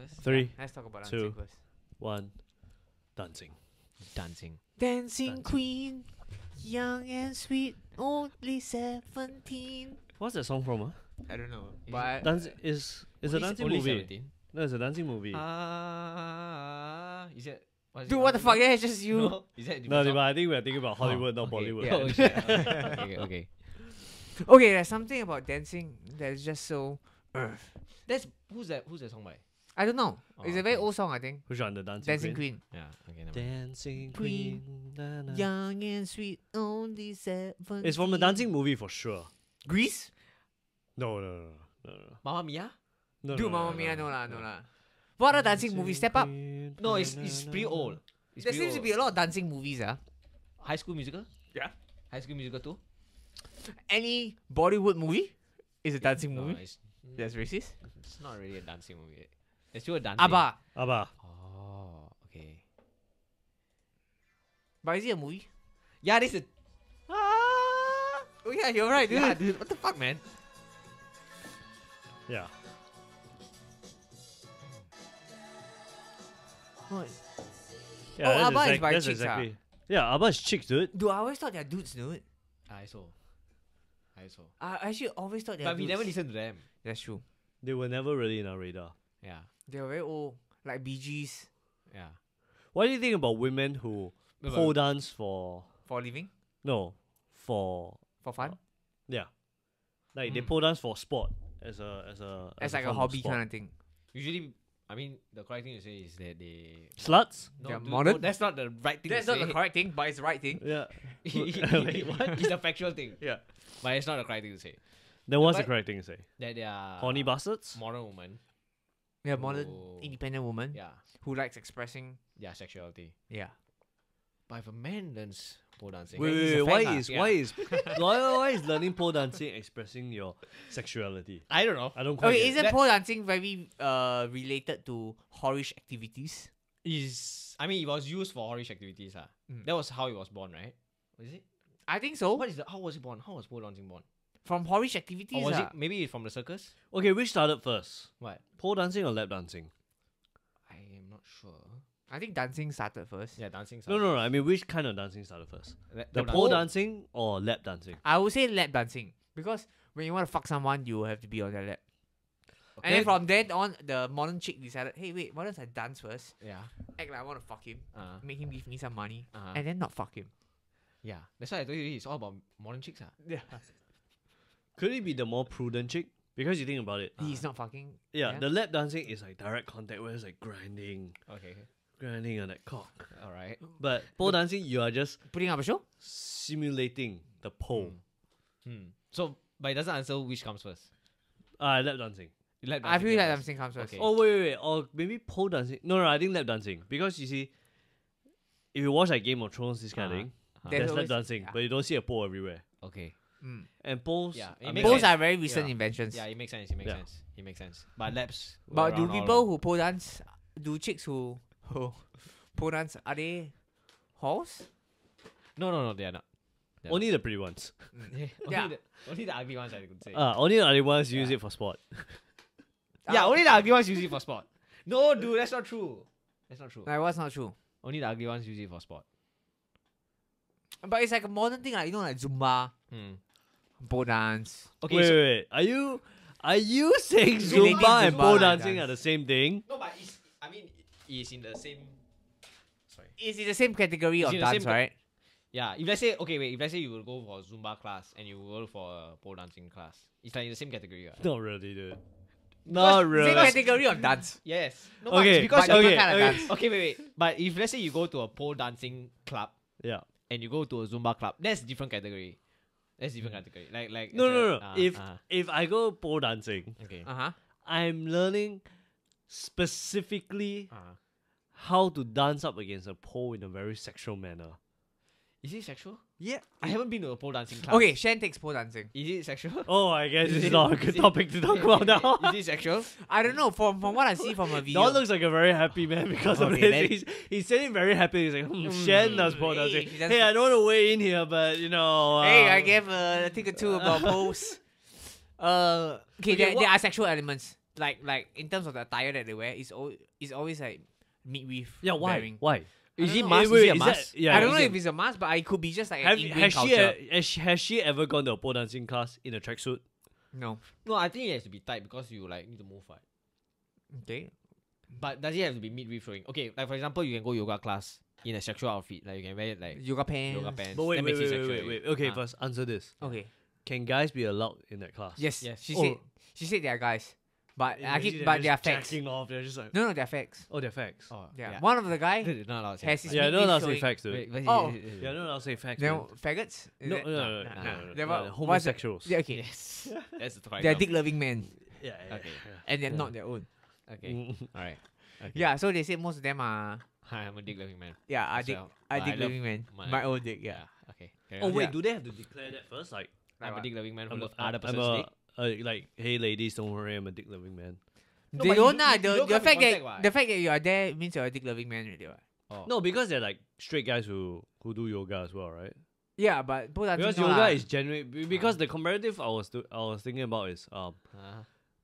first? Three. Yeah, let's talk about two, dancing first. One. Dancing. Dancing queen, young and sweet, only 17. What's that song from? I don't know. But it's a dancing movie. 17? No, it's a dancing movie. Is it? Dude, what the fuck? Yeah, it's just you. No, is that no but I think we're thinking about Hollywood, not Bollywood. Yeah, okay, there's something about dancing that's just so. That's who's that song by? I don't know. It's a very old song, I think. Which one? The Dancing Queen. Yeah. Okay. Dancing Queen, young and sweet, only 17. It's from the dancing movie for sure. Grease? No. Mamma Mia? No. Dude, Mamma Mia, no. What are dancing movies? Step Up. No, it's pretty old. There seems to be a lot of dancing movies. High School Musical? Yeah. High School Musical 2. Any Bollywood movie is a dancing movie. That's racist. It's not really a dancing movie. It's still a dancing. Abba. Oh, okay. But is it a movie? Yeah, this is. Oh yeah, you're right, dude. Yeah, dude. What the fuck, man? Yeah. What? Yeah, oh, Abba is by chicks. Exactly. Yeah, Abba is chicks, dude. Dude, I always thought they're dudes, dude. I saw. I actually always thought they were dudes. But we never listened to them. That's true. They were never really in our radar. Yeah. They were very old. Like Bee Gees. Yeah. What do you think about women who pole dance for... For a living? No. For fun? Yeah. Like they pole dance for sport. As like a hobby kind of thing. Usually... I mean, the correct thing to say is that they... Sluts? No, modern? No, that's not the right thing to say. That's not the correct thing, but it's the right thing. Yeah. Wait, what? It's a factual thing. Yeah. But it's not the correct thing to say. Then what's the correct thing to say? That they are... Horny bastards? Modern women. Yeah, modern independent women. Yeah. Who likes expressing... Yeah, sexuality. Yeah. But if a man learns pole dancing... Why is learning pole dancing expressing your sexuality? I don't know. I don't quite get it. Isn't pole dancing very related to whorish activities? It was used for whorish activities. That was how it was born, right? Is it? I think so. How was it born? How was pole dancing born? From whorish activities? Or was it maybe from the circus? Okay, which started first? What? Pole dancing or lap dancing? I am not sure. I think dancing started first. Yeah, dancing started first. No. I mean, which kind of dancing started first? The pole dancing or lap dancing? I would say lap dancing. Because when you want to fuck someone, you have to be on their lap. Okay. And then from then on, the modern chick decided, hey, wait, why don't I dance first? Yeah. Act like I want to fuck him. Make him give me some money. And then not fuck him. Yeah. That's why I told you it's all about modern chicks. Yeah. Could it be the more prudent chick? Because you think about it. He's not fucking. Yeah, the lap dancing is like direct contact where it's like grinding. Okay. Grinding on that cock. Alright. But pole dancing, you are just... Putting up a show? Simulating the pole. So, but it doesn't answer which comes first. Lap dancing. I feel lap dancing comes first. Okay. Oh, wait. Or maybe pole dancing. No, I think lap dancing. Because you see, if you watch like Game of Thrones, this kind of thing, there's lap dancing. But you don't see a pole everywhere. Okay. And poles... Yeah, poles are very recent inventions. Yeah, it makes sense. It makes sense. But laps... But do people who pole dance... Do chicks who... Pole dance, are they whores? No, they are not. Only the pretty ones. Only the ugly ones, I could say. Only the ugly ones use it for sport. Only the ugly ones use it for sport. No, dude, that's not true. Like, what's not true? Only the ugly ones use it for sport. But it's like a modern thing, like Zumba, pole dance. Okay, wait. Are you saying Zumba and pole dancing are the same thing? No, but it's... It's in the same... Sorry. It's in the same category of dance, right? Yeah. If let's say you will go for Zumba class and you will go for a pole dancing class. It's like in the same category, right? Not really, dude. Not really. Same category of dance. Yes. No, okay. Because different kind of dance. Okay, wait. But if let's say you go to a pole dancing club and you go to a Zumba club, that's a different category. Like No. If I go pole dancing, I'm learning... Specifically, how to dance up against a pole in a very sexual manner. Is it sexual? Yeah. I haven't been to a pole dancing class. Okay, Shen takes pole dancing. Is it sexual? Oh, I guess it's not a good topic to talk about now. Is it sexual? I don't know. From what I see from a video. Don looks like a very happy man because of this. He's sitting very happy. He's like, Shen does pole dancing. Hey, I don't want to weigh in here, but you know... Hey, I gave a ticket too about poles. Okay, there are sexual elements. like in terms of the attire that they wear, it's always like midriff. Yeah, why? Bearing. Why? Is it mask? Wait, is it a mask? Yeah, I don't know if it's a mask, but it could be just like an Indian culture. Has she ever gone to a pole dancing class in a tracksuit? No. No, I think it has to be tight because you like need to move, right? Okay. But does it have to be mid-riff showing? Okay, like for example, you can go yoga class in a sexual outfit. Like you can wear it like yoga pants. But wait. Okay, first answer this. Okay. Can guys be allowed in that class? Yes. She said they are guys. But they are facts. No, they are facts. Oh, they are facts. Oh, yeah. One of the guys has his... Yeah, no one else say facts, dude. Oh. Yeah, no one else say facts. They're faggots? No. Homosexuals. Yeah, okay. Yes. That's the they're dick-loving men. Yeah. Okay. And they're not their own. Okay. Alright. Okay. Yeah, so they say most of them are... I'm a dick-loving man. Yeah, I dick-loving man. My own dick, yeah. Okay. Oh, wait, do they have to declare that first? Like, I'm a dick-loving man from the other person's dick? Like, hey ladies, don't worry, I'm a dick loving man. No, they don't nah, the fact that you are there means you're a dick loving man already, right? Oh. No, because they're like straight guys who do yoga as well, right? Yeah, but because yoga is generally because the comparative I was thinking about is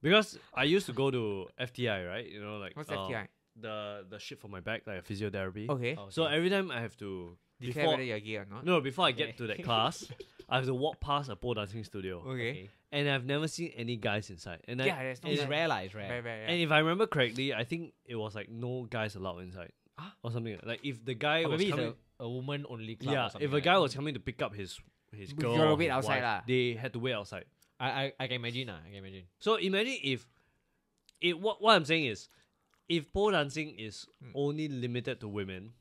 because I used to go to FTI, right? You know, like what's FTI? The shit for my back, like physiotherapy. Okay. So every time I have to declare whether you're gay or not. No, before I get to that class, I have to walk past a pole dancing studio. Okay. And I've never seen any guys inside. And it's rare. Very rare. And if I remember correctly, I think it was like no guys allowed inside. Or something. Like if the guy was coming... a woman only club or something. If a guy was coming to pick up his girl or his outside, wife, they had to wait outside. I can imagine. So imagine if... What I'm saying is, if pole dancing is only limited to women,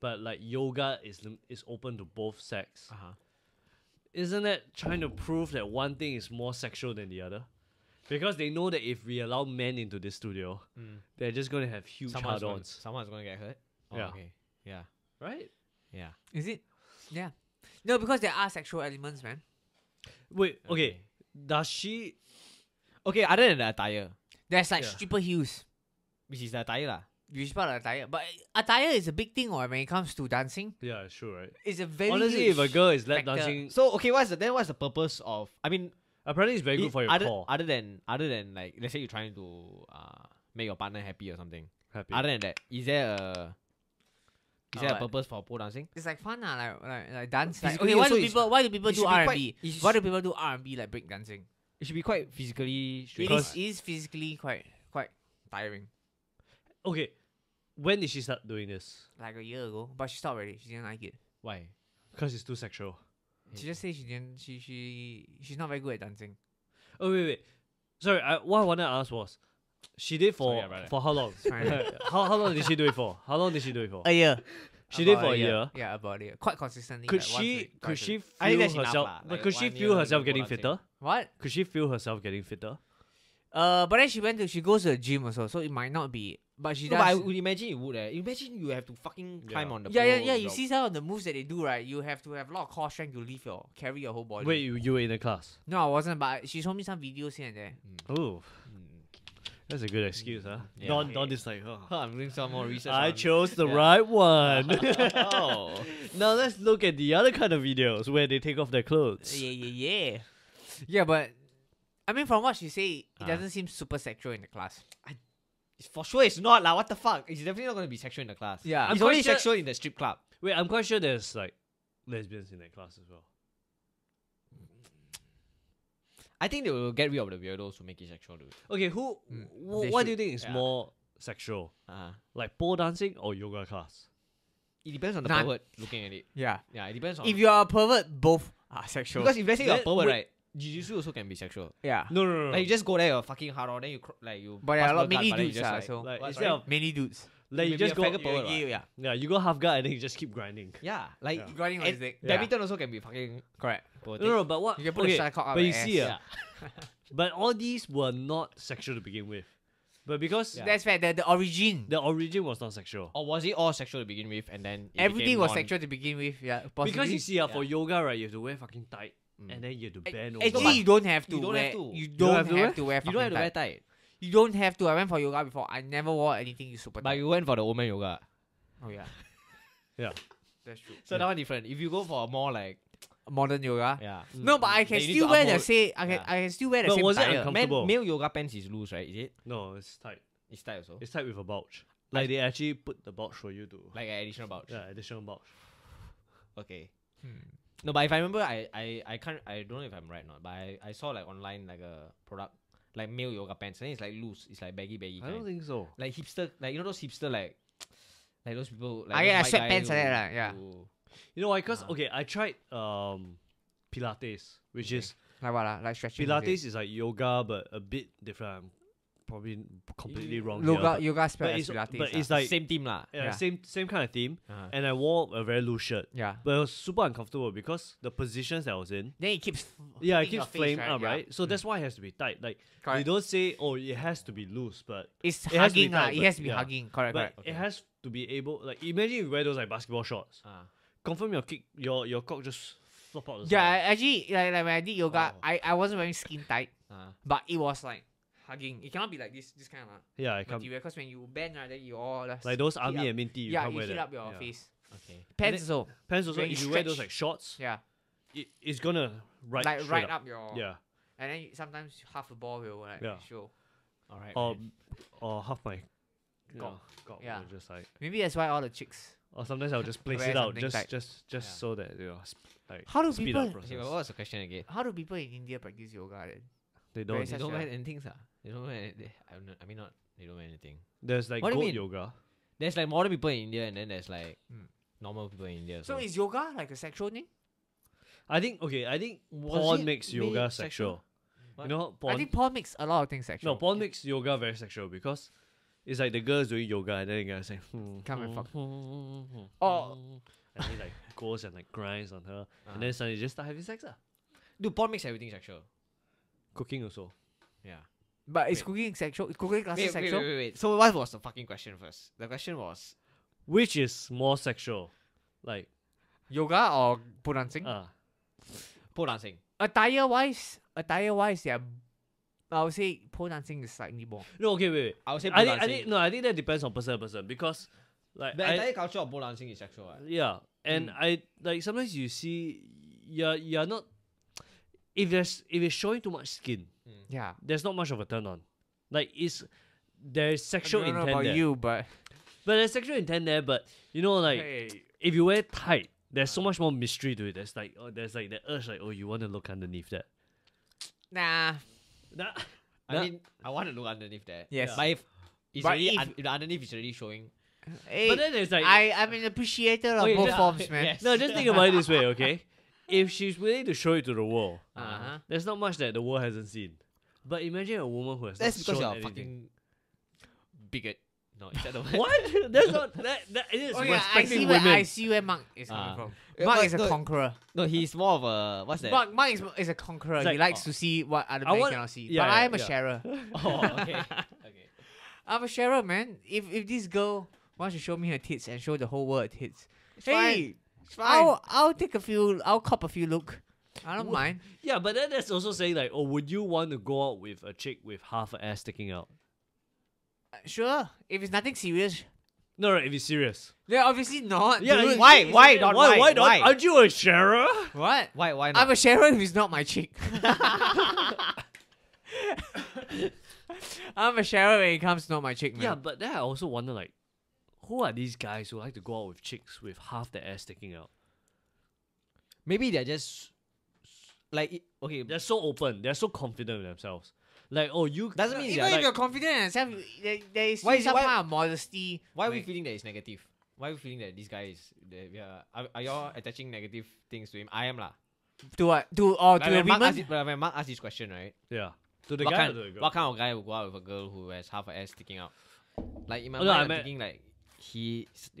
but like yoga is open to both sex. Isn't that trying to prove that one thing is more sexual than the other? Because they know that if we allow men into this studio, they're just going to have huge hard-ons. Someone's going to get hurt? Oh, yeah. Okay. Yeah. Right? Yeah. Is it? Yeah. No, because there are sexual elements, man. Wait, okay. Does she... Okay, other than the attire. There's like stripper heels. Which is the attire lah. Which is part of attire. But attire is a big thing or when it comes to dancing. Yeah, sure, right? It's a very honestly, if a girl is lap dancing... So, okay, what's the purpose of... I mean... Apparently, it's very good for your core. Other than like, let's say you're trying to make your partner happy or something. Other than that, is there a... Is there a purpose for pole dancing? It's like fun, like dance. Like, okay, why do people do R&B? Why do people do R&B like break dancing? It should be quite physically... It is physically quite tiring. Okay. When did she start doing this? Like a year ago, but she stopped already. She didn't like it. Why? Because it's too sexual. She just said she didn't. She's not very good at dancing. Oh wait. Sorry. What I wanted to ask was, she did for how long? how long did she do it for? A year. She did for a year. Yeah, about a year. Quite consistently. Could she feel herself getting fitter? What? Could she feel herself getting fitter? But then she goes to the gym also, so it might not be. But she does. But I would imagine it would. Imagine you have to fucking climb on the pole. Yeah. You see some of the moves that they do, right? You have to have a lot of core strength to carry your whole body. Wait, you were in the class? No, I wasn't. But she showed me some videos here and there. Oh, that's a good excuse, huh? Yeah. Not just like, oh, I'm doing some more research. I chose the right one. Oh. Now let's look at the other kind of videos where they take off their clothes. Yeah. Yeah, but I mean, from what she say, it doesn't seem super sexual in the class. For sure it's not lah. What the fuck? It's definitely not going to be sexual in the class. Yeah, it's only sexual in the strip club. Wait, I'm quite sure there's like lesbians in that class as well. I think they will get rid of the weirdos who make it sexual. Okay, what do you think is more sexual? Like pole dancing or yoga class? It depends on the pervert looking at it. Yeah, it depends on... If you are a pervert, both are sexual. Because if let's say you're a pervert, right? Jiu-jitsu also can be sexual. Yeah. No. Like you just go there, you're fucking hard on, then you. But there are many dudes, many dudes. Like you just go power, yeah. You go half guard and then you just keep grinding. Yeah, grinding on his dick. Badminton also can be fucking correct. No, but what? You can put a shuttlecock up. But you see, but all these were not sexual to begin with. But because that's fair, the origin was not sexual. Or was it all sexual to begin with, and then everything was sexual to begin with? Yeah. Because you see, for yoga, right, you have to wear fucking tight. And then you have to bend over. Actually, you don't have to. You don't have to wear. You don't have to wear tight. You don't have to. I went for yoga before. I never wore anything super tight. But you went for the woman yoga. Oh yeah. Yeah. That's true. So that one different. If you go for more like modern yoga. Yeah. No, but I can still wear the same. I can still wear the same. But was it uncomfortable? Male yoga pants is loose, right? Is it? No, it's tight. It's tight also. It's tight with a bulge. Like they actually put the bulge for you to. Like an additional bulge. Yeah, additional bulge. Okay. No, but if I remember, I can't. I don't know if I'm right or not. But I saw like online like a product like male yoga pants. I think it's like loose. It's like baggy. I don't think so. Like hipster, like you know those hipster like those people. Like I sweat pants like that. Yeah. You know why? Because okay, I tried Pilates, which is like what like stretching. Pilates is like yoga, but a bit different. I'm probably completely wrong. Yoga spelled as Pilates, but it's like same theme lah. Yeah, same kind of theme. And I wore a very loose shirt. Yeah, but it was super uncomfortable because the positions that I was in. Then it keeps. Yeah, it keeps flamed up, right? So that's why it has to be tight. Like they don't say, oh, it has to be loose, but it's hugging lah. It has to be hugging. Correct. It has to be able. Like imagine you wear those like basketball shorts. Confirm your kick, your cock just flop out the side. Yeah, actually, like when I did yoga, I wasn't wearing skin tight, but it was like hugging. It cannot be like this kind of material because when you bend, right, then you all like those army and minty. Yeah, you heat up your face. Okay. Pants also. If you wear those like shorts, it's gonna right up your and then sometimes half a ball will like show. All right. Or half my cock. Yeah. Just like maybe that's why all the chicks. Or sometimes I'll just place it out, just so that you know, like how do speed people? Up process. Okay, what was the question again? How do people in India practice yoga? Then? They don't wear anything, sir. They don't wear anything. They don't wear anything. There's like goat yoga. There's like modern people in India, and then there's like normal people in India. So is yoga like a sexual thing? I think porn makes yoga sexual. You know, porn. I think porn makes a lot of things sexual. No, porn makes yoga very sexual because. It's like the girls doing yoga and then the guy's like, come and fuck. Oh. And he like goes and like grinds on her. And then suddenly just start having sex. Dude, porn makes everything sexual. Cooking also. Yeah. But is cooking sexual? Is cooking classes sexual? Wait. So what was the fucking question first? The question was, which is more sexual? Like, yoga or pole dancing? Pole dancing. Attire wise, yeah. I would say pole dancing is slightly more. No, okay, wait. I would say pole dancing. I think that depends on person to person because, like, the entire culture of pole dancing is sexual. Right? Yeah, and I like sometimes you see, you're not. If it's showing too much skin, there's not much of a turn on. Like there's sexual intent there. I don't know about you, but there's sexual intent there. But you know, like if you wear tight, there's so much more mystery to it. There's like the urge, like you want to look underneath that. Nah. I mean, I want to look underneath that. Yes. But if underneath is already showing. Hey, but then it's like, I'm an appreciator of both forms, man. Yes. No, just think about it this way, okay? If she's willing to show it to the world, there's not much that the world hasn't seen. But imagine a woman who has not shown anything. That's because you're a fucking bigot. No, is that the word? What? That's not... That is respecting women. I see where Mark is coming from. Mark is a conqueror. No, he's more of a... What's that? Mark is a conqueror. Like, he likes to see what other men cannot see. Yeah, but I am a sharer. Oh, okay. I'm a sharer, man. If this girl wants to show me her tits and show the whole world her tits, it's fine. I'll take a few... I'll cop a few look. I don't mind. Yeah, but then that's also saying like, oh, would you want to go out with a chick with half an ass sticking out? Sure, if it's nothing serious. No, if it's serious. Yeah, obviously not. Yeah, dude, why not? Aren't you a sharer? What? Why not? I'm a sharer if it's not my chick. I'm a sharer when it comes to not my chick, man. Yeah, but then I also wonder, like, who are these guys who like to go out with chicks with half their ass sticking out? Maybe they're just... Like, okay, they're so open. They're so confident with themselves. Like, oh, you... Doesn't mean even if you're confident in yourself, there is some kind of modesty. Why are we feeling that it's negative? Why are we feeling that this guy is... Are you all attaching negative things to him? I am lah. To what? To a woman? When Mark asked this question, right? Yeah. To the guy or to the girl? What kind of guy will go out with a girl who has half her ass sticking out? Like, in my mind, I'm thinking like...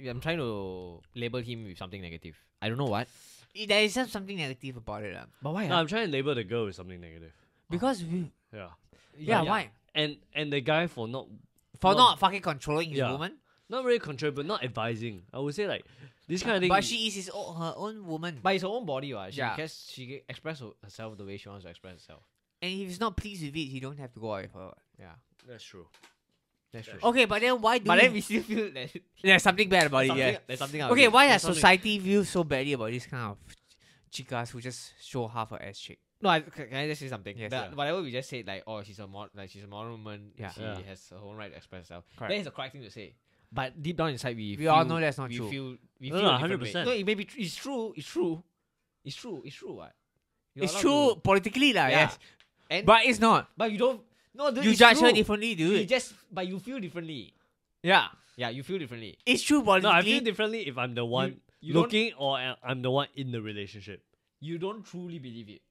I'm trying to label him with something negative. I don't know what. There is just something negative about it. But why? No, I'm trying to label the girl with something negative. Because we... Yeah. Yeah, why? And the guy for not fucking controlling his woman? Not really controlling, but not advising. I would say like this kind of thing. But she is her own woman. But it's her own body, right? She expresses herself the way she wants to express herself. And if he's not pleased with it, he don't have to go out with her. Yeah. That's true. That's true. Okay, but then why do then we still feel that there's something bad about it, yeah. There's something out. Okay, why does society feel so badly about this kind of chicas who just show half her ass cheek. No, can I just say something? Yes, yeah. Whatever we just said, like, oh, she's a modern woman. Yeah. She has her own right to express herself. Correct. That is the correct thing to say. But deep down inside, we all know that's not true. We feel 100%. No, it may be it's true. What? It's true to, politically, lah. Yeah. Yes, and but it's not. But you don't. No, dude, you judge her differently, dude. But you feel differently. Yeah, yeah, you feel differently. It's true, politically. No, I feel differently if I'm the one looking or I'm the one in the relationship. You don't truly believe it.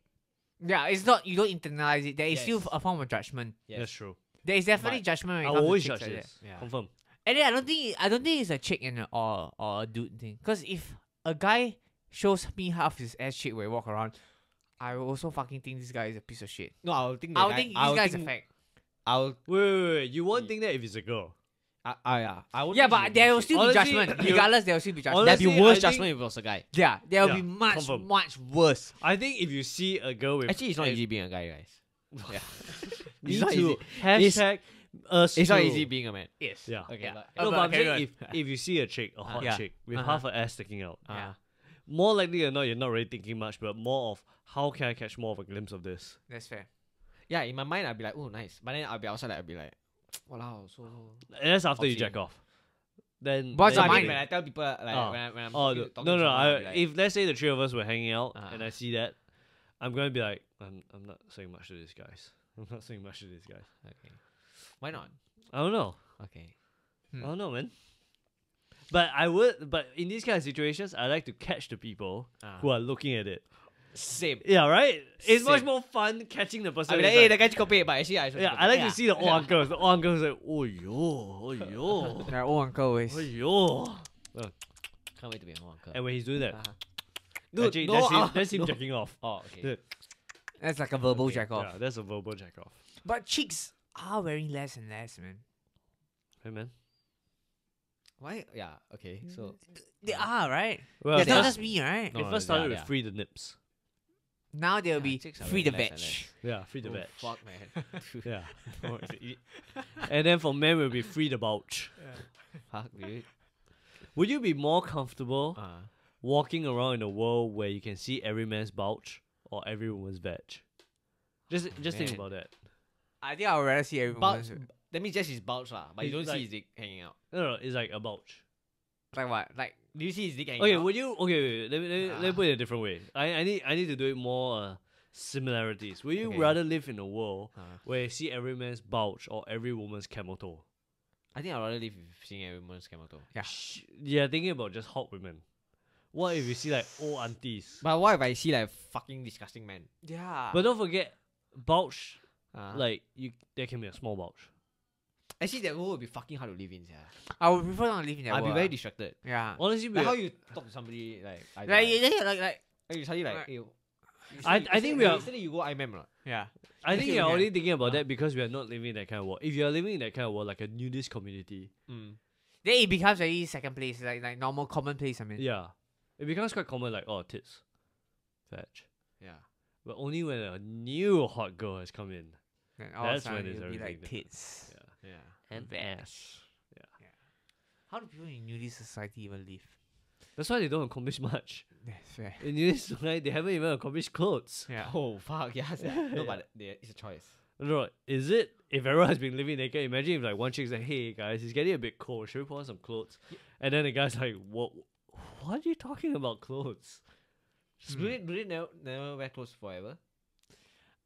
Yeah, it's not. You don't internalize it. There is still a form of judgment. Yes. That's true. There is definitely judgment. When it comes always to judge this. Like yeah. Confirm. And then I don't think it's a chick and or a dude thing. Because if a guy shows me half his ass cheek when I walk around, I will also fucking think this guy is a piece of shit. No, I will think this guy's a fag. Wait. You won't think that if it's a girl. But there will still be judgment. Regardless, there will still be judgment. There will be worse judgment if it was a guy. Yeah, there will be much worse. I think if you see a girl with... Actually, it's not easy being a guy, guys. Yeah. It's not easy. Hashtag... It's not easy being a man. Yes. Yeah. Okay. Yeah. No, but I'm saying if you see a chick, a hot chick, with half her ass sticking out, more likely than not, you're not really thinking much, but more of how can I catch more of a glimpse of this? That's fair. Yeah, in my mind, I'd be like, oh, nice. But then I'll be outside, I'll be like, wow, so... And that's after you jack off. Then... But then when I tell people, like, when I'm talking to someone, I'll be like, if let's say the three of us were hanging out and I see that, I'm going to be like, I'm not saying much to these guys. Okay. Why not? I don't know. Okay. I don't know, man. But in these kind of situations, I like to catch the people who are looking at it. Same. Yeah, right? It's much more fun catching the person. I mean, like, hey, the guy just copied, but actually, I like to see the old uncles. The old uncles like, oh yo. That old uncle is. Oh yo. Can't wait to be an old uncle. And when he's doing that, dude, that's him jacking off. Oh, okay. That's like a verbal jack off. Yeah, that's a verbal jack off. But chicks are wearing less and less, man. Hey, man. Why? Yeah, okay. So they are, right? Well, yeah, it's not just me, right? They first started with free the nips. Now they'll be free the veg. Yeah, free the veg. Fuck, man. Yeah. And then for men, we'll be free the bulge. Yeah. Fuck, dude. Would you be more comfortable walking around in a world where you can see every man's bulge or every woman's veg? Just think about that. I think I would rather see every woman's veg. That means just his bulge lah, but you don't see his dick hanging out. No, it's like a bulge. Like what? Like do you see his dick hanging out? Okay, wait, let me put it a different way. I need to do it more similarities. Would you rather live in a world where you see every man's bulge or every woman's camel toe? I think I'd rather live seeing every woman's camel toe. Yeah. Yeah, thinking about just hot women. What if you see like old aunties? But what if I see like fucking disgusting men? Yeah. But don't forget, bulge like there can be a small bulge. Actually, that world would be fucking hard to live in, yeah. I would prefer not to live in that world. I'd be very distracted. Yeah. Honestly, like how you talk to somebody like you study like I think we are. Recently, you go IMM, right? Yeah. I think you're only thinking about that because we are not living in that kind of world. If you are living in that kind of world, like a nudist community, then it becomes very second place, like normal, common place. I mean. Yeah. It becomes quite common, like oh, tits, fetch. Yeah. But only when a new hot girl has come in. That's when it's everything. Like tits. Yeah. Yeah. And bash. Yeah. How do people in nudist society even live? That's why they don't accomplish much. That's fair. In nudist society, they haven't even accomplished clothes. Yeah. Oh, fuck. Yeah. No, but it's a choice. No, is it? If everyone has been living naked, imagine if like one chick's like, hey guys, it's getting a bit cold. Should we put on some clothes? And then the guy's like, what are you talking about clothes? Will it never wear clothes forever?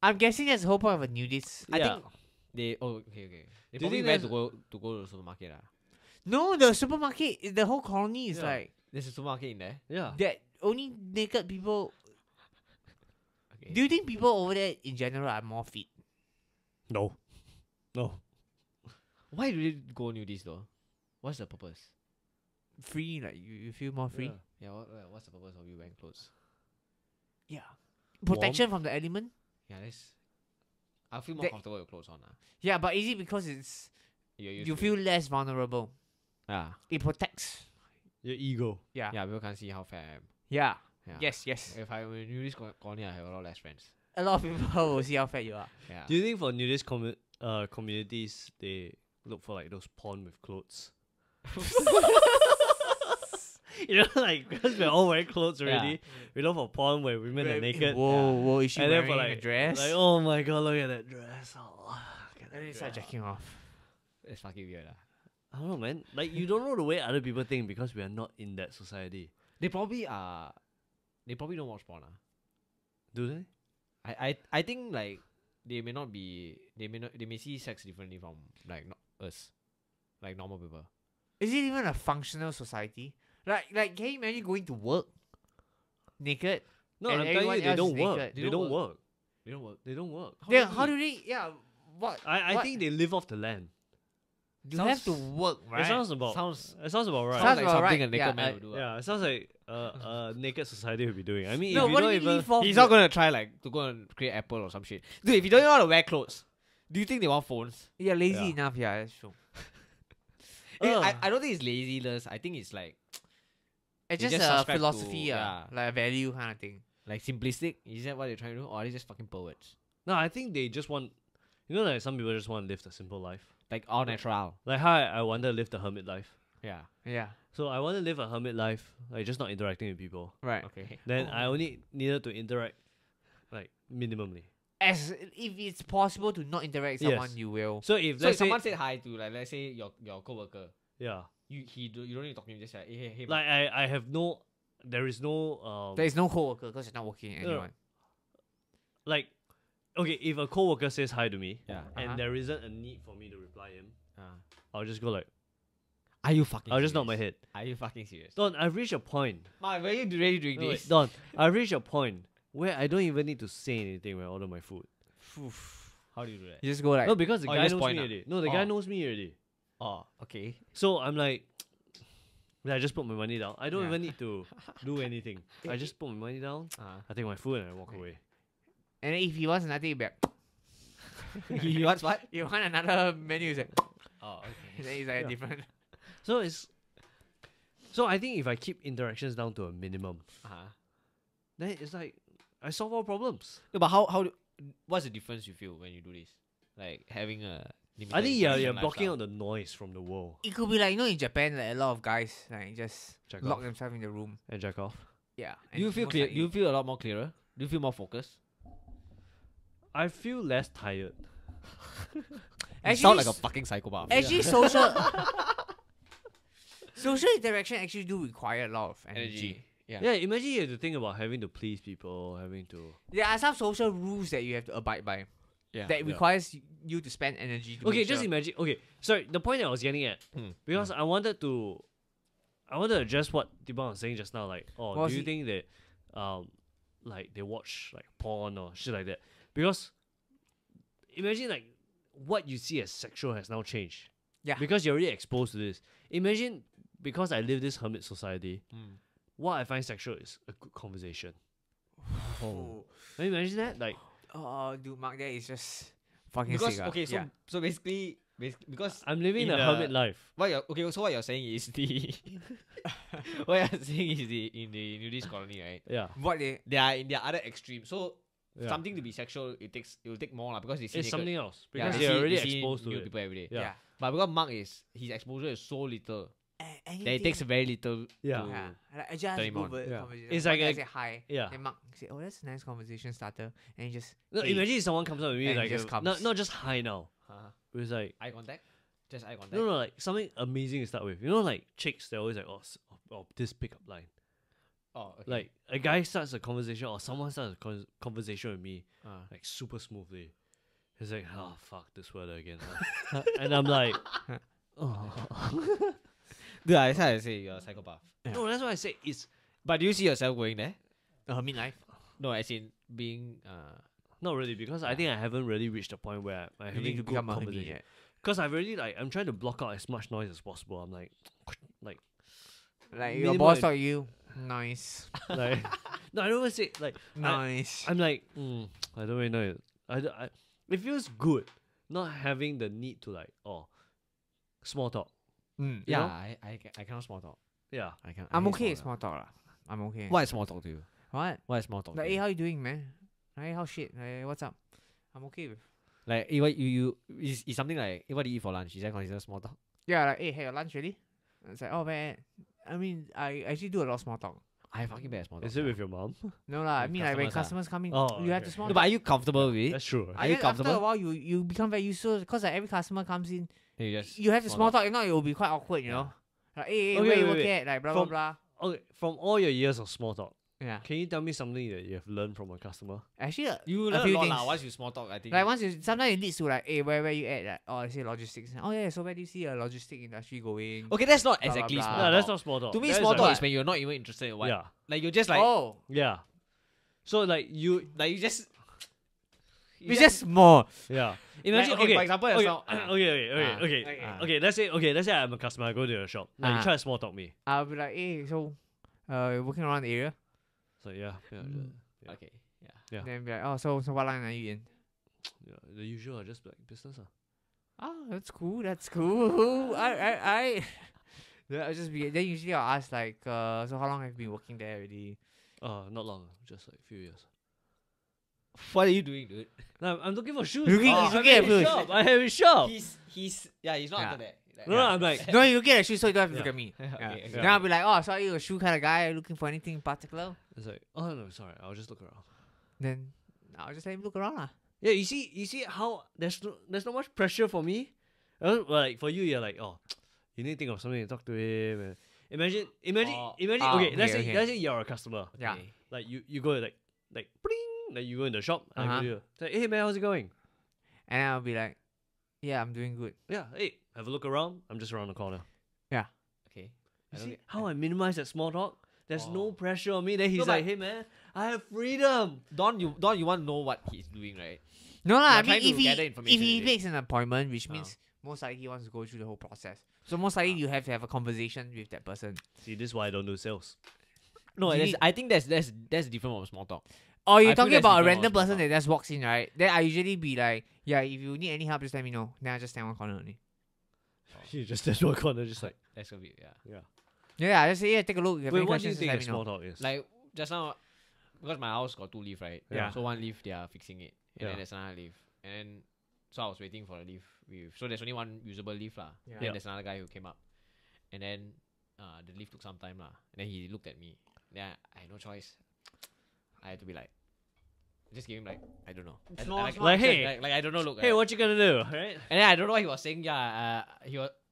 I'm guessing that's the whole point of a nudist. Yeah. I think... Okay. They probably went to go to the supermarket. No, the supermarket, the whole colony is like... There's a supermarket in there? Yeah. That only naked people... Okay. Do you think people over there in general are more fit? No. Why do they go nudies though? What's the purpose? Free, like you feel more free? Yeah, what's the purpose of you wearing clothes? Yeah. Protection from the element? Yeah, that's... I feel more comfortable with clothes on. Yeah, but is it because it's you feel less vulnerable? Yeah. It protects your ego. Yeah. Yeah, people can't see how fair I am. Yeah. Yes. If I were a nudist colony, I have a lot less friends. A lot of people will see how fair you are. Yeah. Do you think for nudist communities, they look for like those porn with clothes? You know, like, because we're all wearing clothes already. Yeah. We look for porn where women are naked. Whoa, is she wearing a dress? Like, oh my god, look at that dress. Oh, look at that. And you start jacking off. It's fucking weird. I don't know, man. Like, you don't know the way other people think because we are not in that society. They probably are. They probably don't watch porn. Do they? I think like they may not be. They may see sex differently from like us, like normal people. Is it even a functional society? Like can you imagine going to work naked? No, I'm telling you, they don't work. They don't work. How do they? Yeah, what? I think they live off the land. You have to work, right? It sounds about right. Sounds like something a naked man would do. Yeah, it sounds like a naked society would be doing. I mean, he's not gonna try like to go and create Apple or some shit. Dude, if you don't know how to wear clothes, do you think they want phones? Yeah, lazy enough. Yeah, that's true. I don't think it's laziness. I think it's like it's just a philosophy, like a value kind of thing. Like simplistic. Is that what they're trying to do, or are they just fucking poets? No, I think they just want. You know, like some people just want to live the simple life. Like all natural. Like how I want to live the hermit life. Yeah. Yeah. So I want to live a hermit life, like just not interacting with people. Right. Okay. Then I only needed to interact, like minimally. As if it's possible to not interact with someone, you will. So if someone said hi to, like, let's say your coworker. Yeah. You don't need to talk to him. Just like hey. Like I have no. There is no. There is no coworker because you're not working anyone. Anyway. Like. Okay, if a coworker says hi to me, and there isn't a need for me to reply him, I'll just go like, "Are you fucking?" I'll just nod my head. Are you fucking serious? Don, I've reached a point. Why are you really doing this? Don, I've reached a point where I don't even need to say anything when I order my food. Oof. How do you do that? You just go like, no, because the guy knows me already. No, the guy knows me already. Oh, okay. So I'm like, I just put my money down. I don't even need to do anything. I just put my money down. I take my food and I walk away. And if he wants nothing, he'll be like... He wants what? He wants another menu. He's like... Oh, okay. Then he's like a different... So it's... So I think if I keep interactions down to a minimum... Then it's like... I solve all problems. No, but how... What's the difference you feel when you do this? Like having a... I think you're blocking out the noise from the world. It could be like... You know in Japan, like a lot of guys... Like just... Lock themselves in the room. And jack off. Yeah. Do you feel clear? Do you feel a lot more clearer? Do you feel more focused? I feel less tired. You sound like a fucking psychopath. Actually, social interaction actually do require a lot of energy. Yeah, imagine you have to think about having to please people, having to... There are some social rules that you have to abide by. Yeah. That requires you to spend energy to imagine... Okay, sorry, the point I was getting at, because I wanted to address what Tibang was saying just now, like, oh, do you think that like they watch like porn or shit like that? Because imagine like what you see as sexual has now changed. Yeah. Because you're already exposed to this. Imagine because I live this hermit society, what I find sexual is a good conversation. Oh. Can you imagine that? Like, oh dude, Mark, that is just fucking sick. Okay, so basically because I'm living a hermit life. So what you're saying is the in the nudist colony, right? Yeah. What they are in the other extreme. So something to be sexual, it will take more because they see it's naked. Something else because they're already exposed to new people every day. Yeah. But because Mark his exposure is so little, that it takes very little. Like, I just it's like I say hi. Yeah. And Mark say, "Oh, that's a nice conversation starter," and you just imagine if someone comes up with me like not just hi now. It was like eye contact, just eye contact. No, like something amazing to start with. You know, like chicks, they're always like, "Oh, this pickup line." Oh, okay. Like a guy starts a conversation or someone starts a conversation with me, like super smoothly. He's like, "Oh fuck, this weather again," and I'm like, "Oh, dude, that's how I say you're a psychopath." Yeah. No, that's what I say. But do you see yourself going there? Midlife? No, as in being not really because I think I haven't really reached a point where I'm having to become a conversation. Because I've really I'm trying to block out as much noise as possible. I'm like your boss or you. Nice. Like, no, I don't want to say like nice. I'm like, I don't really know. It feels good not having the need to like small talk. You know? I cannot small talk. Yeah, I can. I'm okay with small talk lah. I'm okay. What is small talk to you? What? What is small talk? Like, hey, how you doing, man? Hey, how shit? Like, what's up? I'm okay with. Like, hey, what you is something like, hey, what do you eat for lunch? Is that considered small talk? Yeah, like, hey, your lunch ready? It's like, oh man. I mean, I actually do a lot of small talk. I fucking bad at small talk. Is it with your mom? No lah. I mean, like when customers come in, you have to small talk. But are you comfortable with it? That's true. Are you comfortable? After a while, you become very useful because like every customer comes in, you have to small talk. If not, it will be quite awkward, you know. Like, hey, where you work at? Like, blah, blah, blah. Okay, from all your years of small talk, yeah, can you tell me something that you have learned from a customer? Actually, you learn a lot now. Once you small talk, I think. Like once you, sometimes it leads to like, hey, where you at? Like, oh, I say logistics. Oh yeah, so where do you see a logistic industry going? Okay, that's not exactly small talk. No, that's not small talk. To me, small talk is when you're not even interested in what. Yeah. Like you're just like, oh, yeah. So like you just. It's just small. Yeah. Imagine, okay, for example, okay. Let's say I'm a customer. I go to your shop. Now you try to small talk me. I'll be like, hey, so, you're working around the area. So yeah. Okay. Yeah. Then be like, oh, so what line are you in? Yeah, the usual, just like business. Oh, that's cool. That's cool. I. Yeah, I just be then usually I'll ask like, so how long have you been working there already? Not long. Just like a few years. What are you doing, dude? No, I'm looking for shoes. He's looking at shoes. I have a shop. He's not after that. Like, no, I'm like, no, you're looking at shoes, so you don't have to look at me. Okay. Then I'll be like, oh, so are you a shoe kind of guy? Are you looking for anything in particular? It's like, oh no, sorry, I'll just look around. Then I'll just let him look around, lah. Yeah, you see how there's not much pressure for me. Like for you, you're like, oh, you need to think of something to talk to him. And imagine. Okay, let's say you're a customer. Yeah. Okay. Like you go like. Like you go in the shop, and I go to you. It's like, hey man, how's it going? And I'll be like, yeah, I'm doing good. Yeah, hey, have a look around. I'm just around the corner. Yeah. Okay. I minimize that small talk? There's no pressure on me. Then he's like, hey man, I have freedom. Don, you want to know what he's doing, right? No lah. I mean, if he makes an appointment, which means most likely he wants to go through the whole process. So most likely you have to have a conversation with that person. See, this is why I don't do sales. No, I think that's different from small talk. Or you're talking about a random person that just walks in, right? Then I usually be like, yeah, if you need any help, just let me know. Then I just stand one corner only. You just stand one corner, just like, that's gonna be, yeah. Yeah, I just say, yeah, take a look. Wait, what do you think a small talk is? Like, just now, because my house got two lifts, right? Yeah. So one lift, they are fixing it. And then there's another lift. And then, so I was waiting for a lift. So there's only one usable lift, lah. Yeah. And there's another guy who came up. And then, the lift took some time, lah. And then he looked at me. Then I had no choice. I had to be like, just give him like, I don't know. I don't know. Look, hey, what you gonna do, right? And then I don't know what he was saying. Yeah,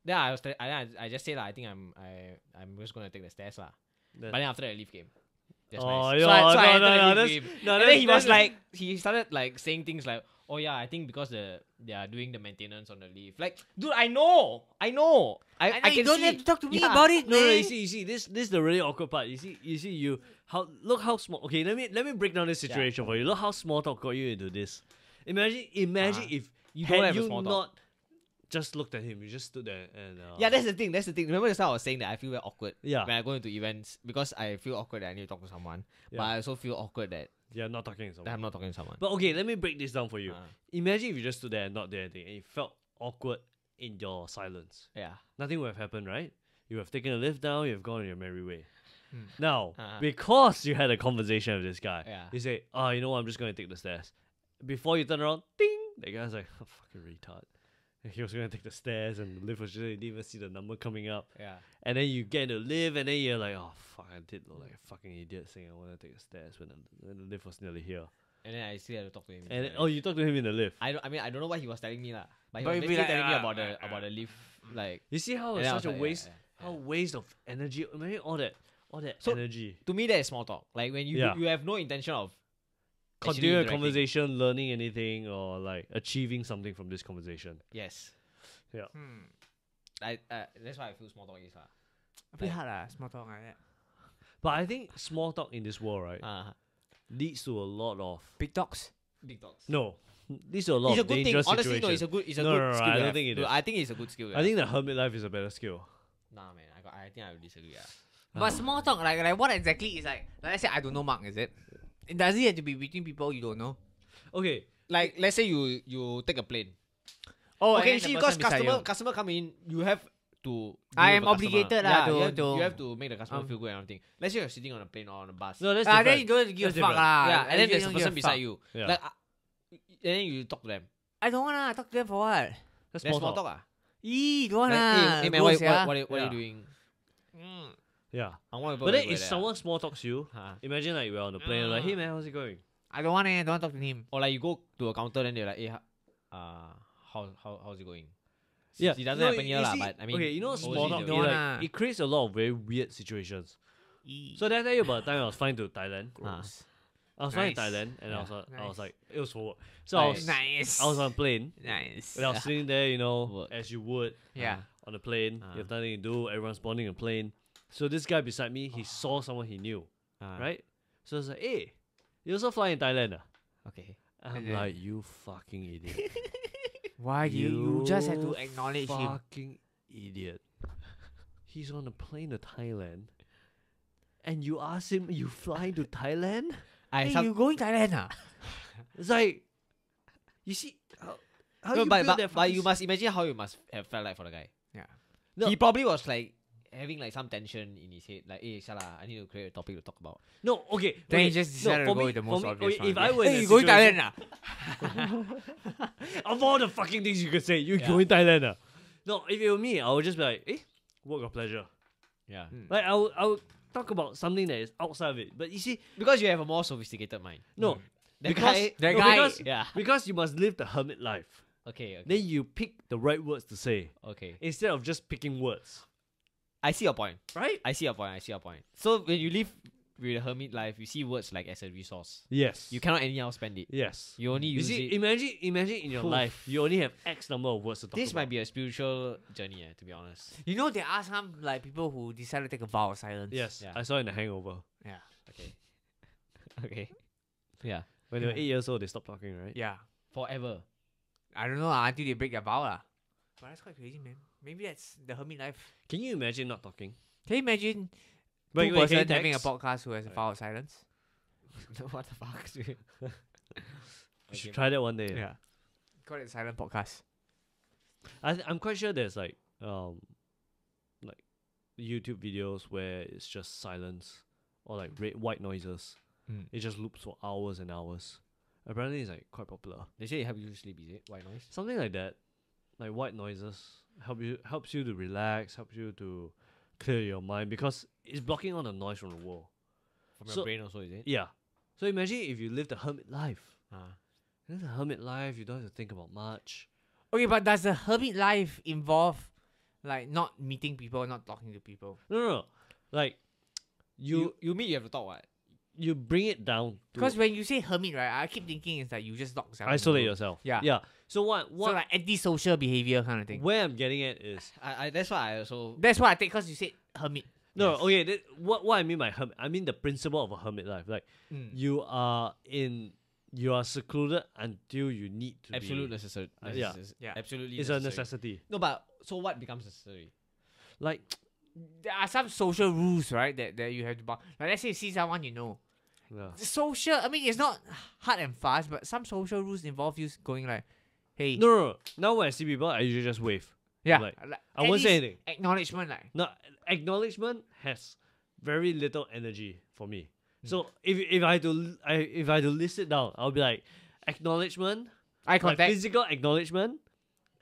I just said, I think I'm just gonna take the stairs, lah. But then after that, I leave game. That's nice. And then he was like, he started like saying things like, oh yeah, I think because they are doing the maintenance on the leaf. Like, dude, I know. I can don't see. Have to talk to me about it. No. You see, this is the really awkward part. You see, how small. Okay, let me break down this situation for you. Look how small talk got you into this. Imagine if you had you not just looked at him, you just stood there and. Yeah, that's the thing. Remember just how I was saying that I feel very awkward when I go into events because I feel awkward that I need to talk to someone, but I also feel awkward that. Yeah, I'm not talking to someone. But okay, let me break this down for you. Imagine if you just stood there and not did anything and you felt awkward in your silence. Yeah. Nothing would have happened, right? You have taken a lift down, you have gone on your merry way. Now, because you had a conversation with this guy, you say, oh, you know what, I'm just going to take the stairs. Before you turn around, ding! The guy's like, oh, fucking retard. And he was going to take the stairs and the lift was just, you didn't even see the number coming up. Yeah. And then you get into the lift and then you're like, oh, fuck, I did look like a fucking idiot saying I want to take the stairs when the lift was nearly here. And then I still had to talk to him. And you talked to him in the lift. I mean, I don't know what he was telling me, lah. But he was basically like, telling me about the lift. Like, you see how it's such a waste, waste of energy. Imagine all that energy. To me, that is small talk. Like, when you have no intention of continue a conversation, learning anything, or like achieving something from this conversation. Yes. Yeah. That's why I feel small talk is hard. A bit hard, small talk like that. But I think small talk in this world, right, leads to a lot of big talks. No, leads to a lot of dangerous situations. Honestly, no, it's a good skill. I don't think it is. I think it's a good skill. I think the hermit life is a better skill. Nah, man, I think I would disagree. But small talk, like what exactly is like? Let's say I don't know Mark, is it? It doesn't have to be between people you don't know. Okay. Like, let's say you take a plane. Oh, okay. See, because customer come in, you have to... I am obligated you have to make the customer feel good and everything. Let's say you're sitting on a plane or on a bus. No, that's different. Then you don't have to give a fuck lah. Yeah, and then there's a person beside you. Yeah. Like, and then you talk to them. I don't want to talk to them for what? That's small talk. Eee, don't want to. Hey man, what are you doing? Yeah. I want to. But then if someone small talks to you, imagine like we're on the plane, like, hey man, how's it going? I don't want to. I don't want to talk to him. Or like you go to a counter, then they're like, hey, how's it going? Yeah, it doesn't happen here, but I mean, okay, you know, small talk, like, it creates a lot of very weird situations. So that day, about the time I was flying to Thailand. I was flying in Thailand, and I was like, it was for work. So I was on a plane. And I was sitting there, you know, as you would. On a plane, you have nothing to do. Everyone's boarding a plane. So this guy beside me, he saw someone he knew, right? So I was like, hey, you also fly in Thailand, okay? I'm like, you fucking idiot. Why do you just have to acknowledge him? Fucking idiot. He's on a plane to Thailand, and you ask him, you flying to Thailand? Hey, you going Thailand? It's like, you see, how no, you feel that. But you must imagine how you must have felt like for the guy. Yeah. No, he probably was like having like some tension in his head. Like, hey, Salah, I need to create a topic to talk about. No, okay. Then he just decided to go with the most obvious one. If I were you going Thailand? Of all the fucking things you could say, you going Thailand? No, if it were me, I would just be like, eh, work of pleasure. Yeah. Like, I would talk about something that is outside of it. But you see, because you have a more sophisticated mind. No. Because you must live the hermit life. Okay. Then you pick the right words to say. Okay. Instead of just picking words. I see your point. Right? I see your point. So when you live with a hermit life, you see words like as a resource. Yes. You cannot anyhow spend it. Yes. You only use it. Imagine in your life, you only have X number of words to talk about. This might be a spiritual journey, to be honest. You know, there are some like people who decide to take a vow of silence. Yes. Yeah. I saw it in The Hangover. Yeah. Okay. Okay. Yeah. When they were 8 years old, they stopped talking, right? Yeah. Forever. I don't know, until they break their vow. But that's quite crazy, man. Maybe that's the hermit life. Can you imagine not talking? Can you imagine two person having a podcast who has a vow of silence? What the fuck? We should try that one day. Yeah. Call it a silent podcast. I'm quite sure there's like YouTube videos where it's just silence or like white noises. It just loops for hours and hours. Apparently, it's like quite popular. They say it helps you sleep, is it? White noise? Something like that. Like white noises helps you to relax, helps you to clear your mind because it's blocking all the noise from the world. From your brain also, is it? Yeah. So imagine if you live the hermit life. Live the hermit life, you don't have to think about much. Okay, but does the hermit life involve like not meeting people, not talking to people? No. Like you meet, you have to talk, what? You bring it down. Because when you say hermit, right, I keep thinking it's like you just lock yourself. Isolate yourself. Yeah. Yeah. So what? So like antisocial behavior kind of thing. Where I'm getting at is... that's why I also... That's why I think because you said hermit. No, okay. What I mean by hermit, I mean the principle of a hermit life. Like, you are secluded until you need to be... Absolutely necessary. It's a necessity. No, but so what becomes necessary? Like... There are some social rules, right? That you have to buy. Like, let's say you see someone you know. Yeah. Social. I mean, it's not hard and fast, but some social rules involve you going like, "Hey." No. Now when I see people, I usually just wave. Yeah. Like, I won't say anything. Acknowledgement, acknowledgement has very little energy for me. So if I had to list it down, I'll be like acknowledgement, eye contact, like physical acknowledgement.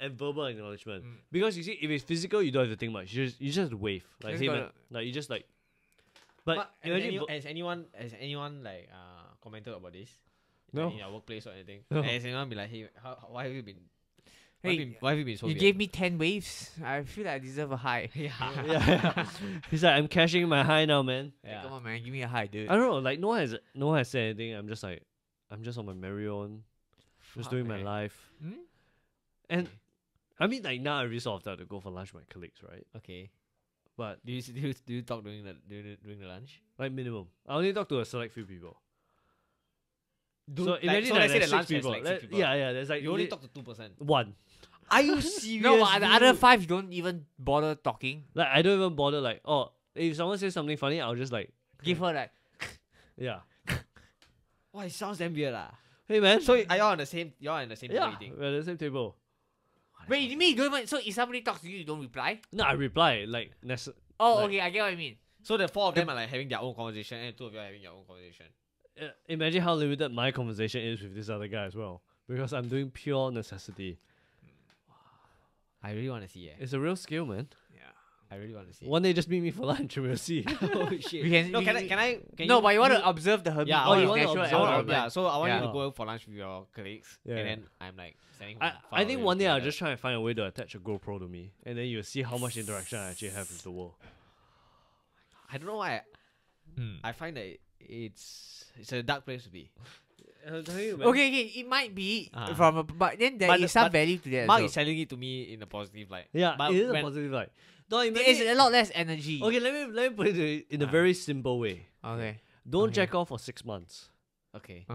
And verbal acknowledgement, because you see, if it's physical, you don't have to think much. You just wave, like hey man, like you just like. But has anyone like commented about this? No. Like, in your workplace or anything? No. Has anyone been like, hey, why have you been? Why have you been so? You gave me 10 waves. I feel like I deserve a high. Yeah. He's like, I'm cashing my high now, man. Yeah. Like, come on, man, give me a high, dude. I don't know. Like no one has said anything. I'm just on my merry own, just doing my life. And. I mean, like now I really sort of have to go for lunch with my colleagues, right? Okay, but do you talk during the lunch? Like minimum, I only talk to a select few people. So imagine that there's 6 people. Yeah. There's like you only talk to 2%. One. Are you serious? No, but the other 5 don't even bother talking. Like I don't even bother. Like if someone says something funny, I'll just like give her like. Yeah. Wow, it sounds damn weird, lah. Hey man, so are you on the same? You're on the same table eating. We're at the same table. Wait, you mean you don't even... So if somebody talks to you, you don't reply? No, I reply. Like... okay, I get what you mean. So the 4 of them are like having their own conversation and 2 of you are having your own conversation. Imagine how limited my conversation is with this other guy as well. Because I'm doing pure necessity. I really want to see it. It's a real skill, man. Yeah. I really want to see. One day just meet me for lunch and we'll see. Oh shit. Can I but you want to observe the herb. Yeah, oh, you want to observe. Yeah, so I want you to go for lunch with your colleagues. Yeah. And then I'm like standing. I think one day I'll just try and find a way to attach a GoPro to me, and then you'll see how much interaction I actually have with the world. I don't know why. I find that it's a dark place to be. I'll tell you, man. Okay, it might be from a, but then there is some value to that. Mark is selling it to me in a positive light. Yeah, but it is a positive light. No, there is a lot less energy. Okay, let me put it in a very simple way. Okay. Don't jack off for 6 months. Okay.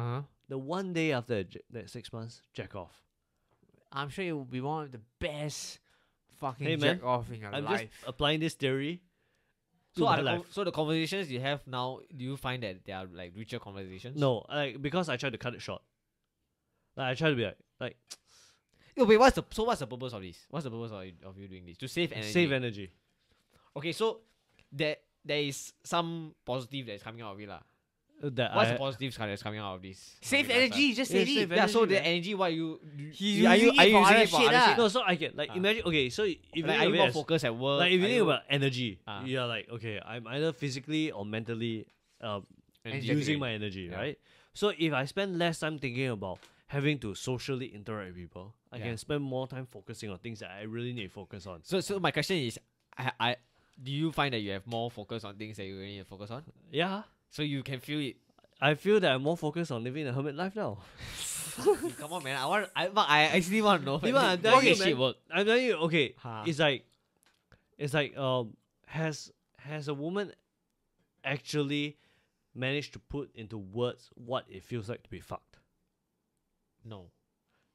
The one day after that 6 months, jack off. I'm sure it will be one of the best fucking jack off in your life. I'm just applying this theory. So the conversations you have now, do you find that they are like richer conversations? No, like because I try to cut it short. Like I try to be like wait, what's the purpose of this? What's the purpose of you doing this? To save energy. Save energy. Okay, so there is some positive that is coming out of it lah. What's the positive that's coming out of this? Save energy, just save it. Yeah, so the energy, why you? Are you using it for other shit? No, so I can like imagine. Okay, so if you are more focused at work, like if you think about energy, you're like, okay, I'm either physically or mentally using my energy, right? So if I spend less time thinking about having to socially interact with people, I can spend more time focusing on things that I really need to focus on. So my question is, do you find that you have more focus on things that you really need to focus on? Yeah. So you can feel it. I feel that I'm more focused on living a hermit life now. Come on, man. I actually want to know. I'm telling you, okay. It's like has a woman actually managed to put into words what it feels like to be fucked? No.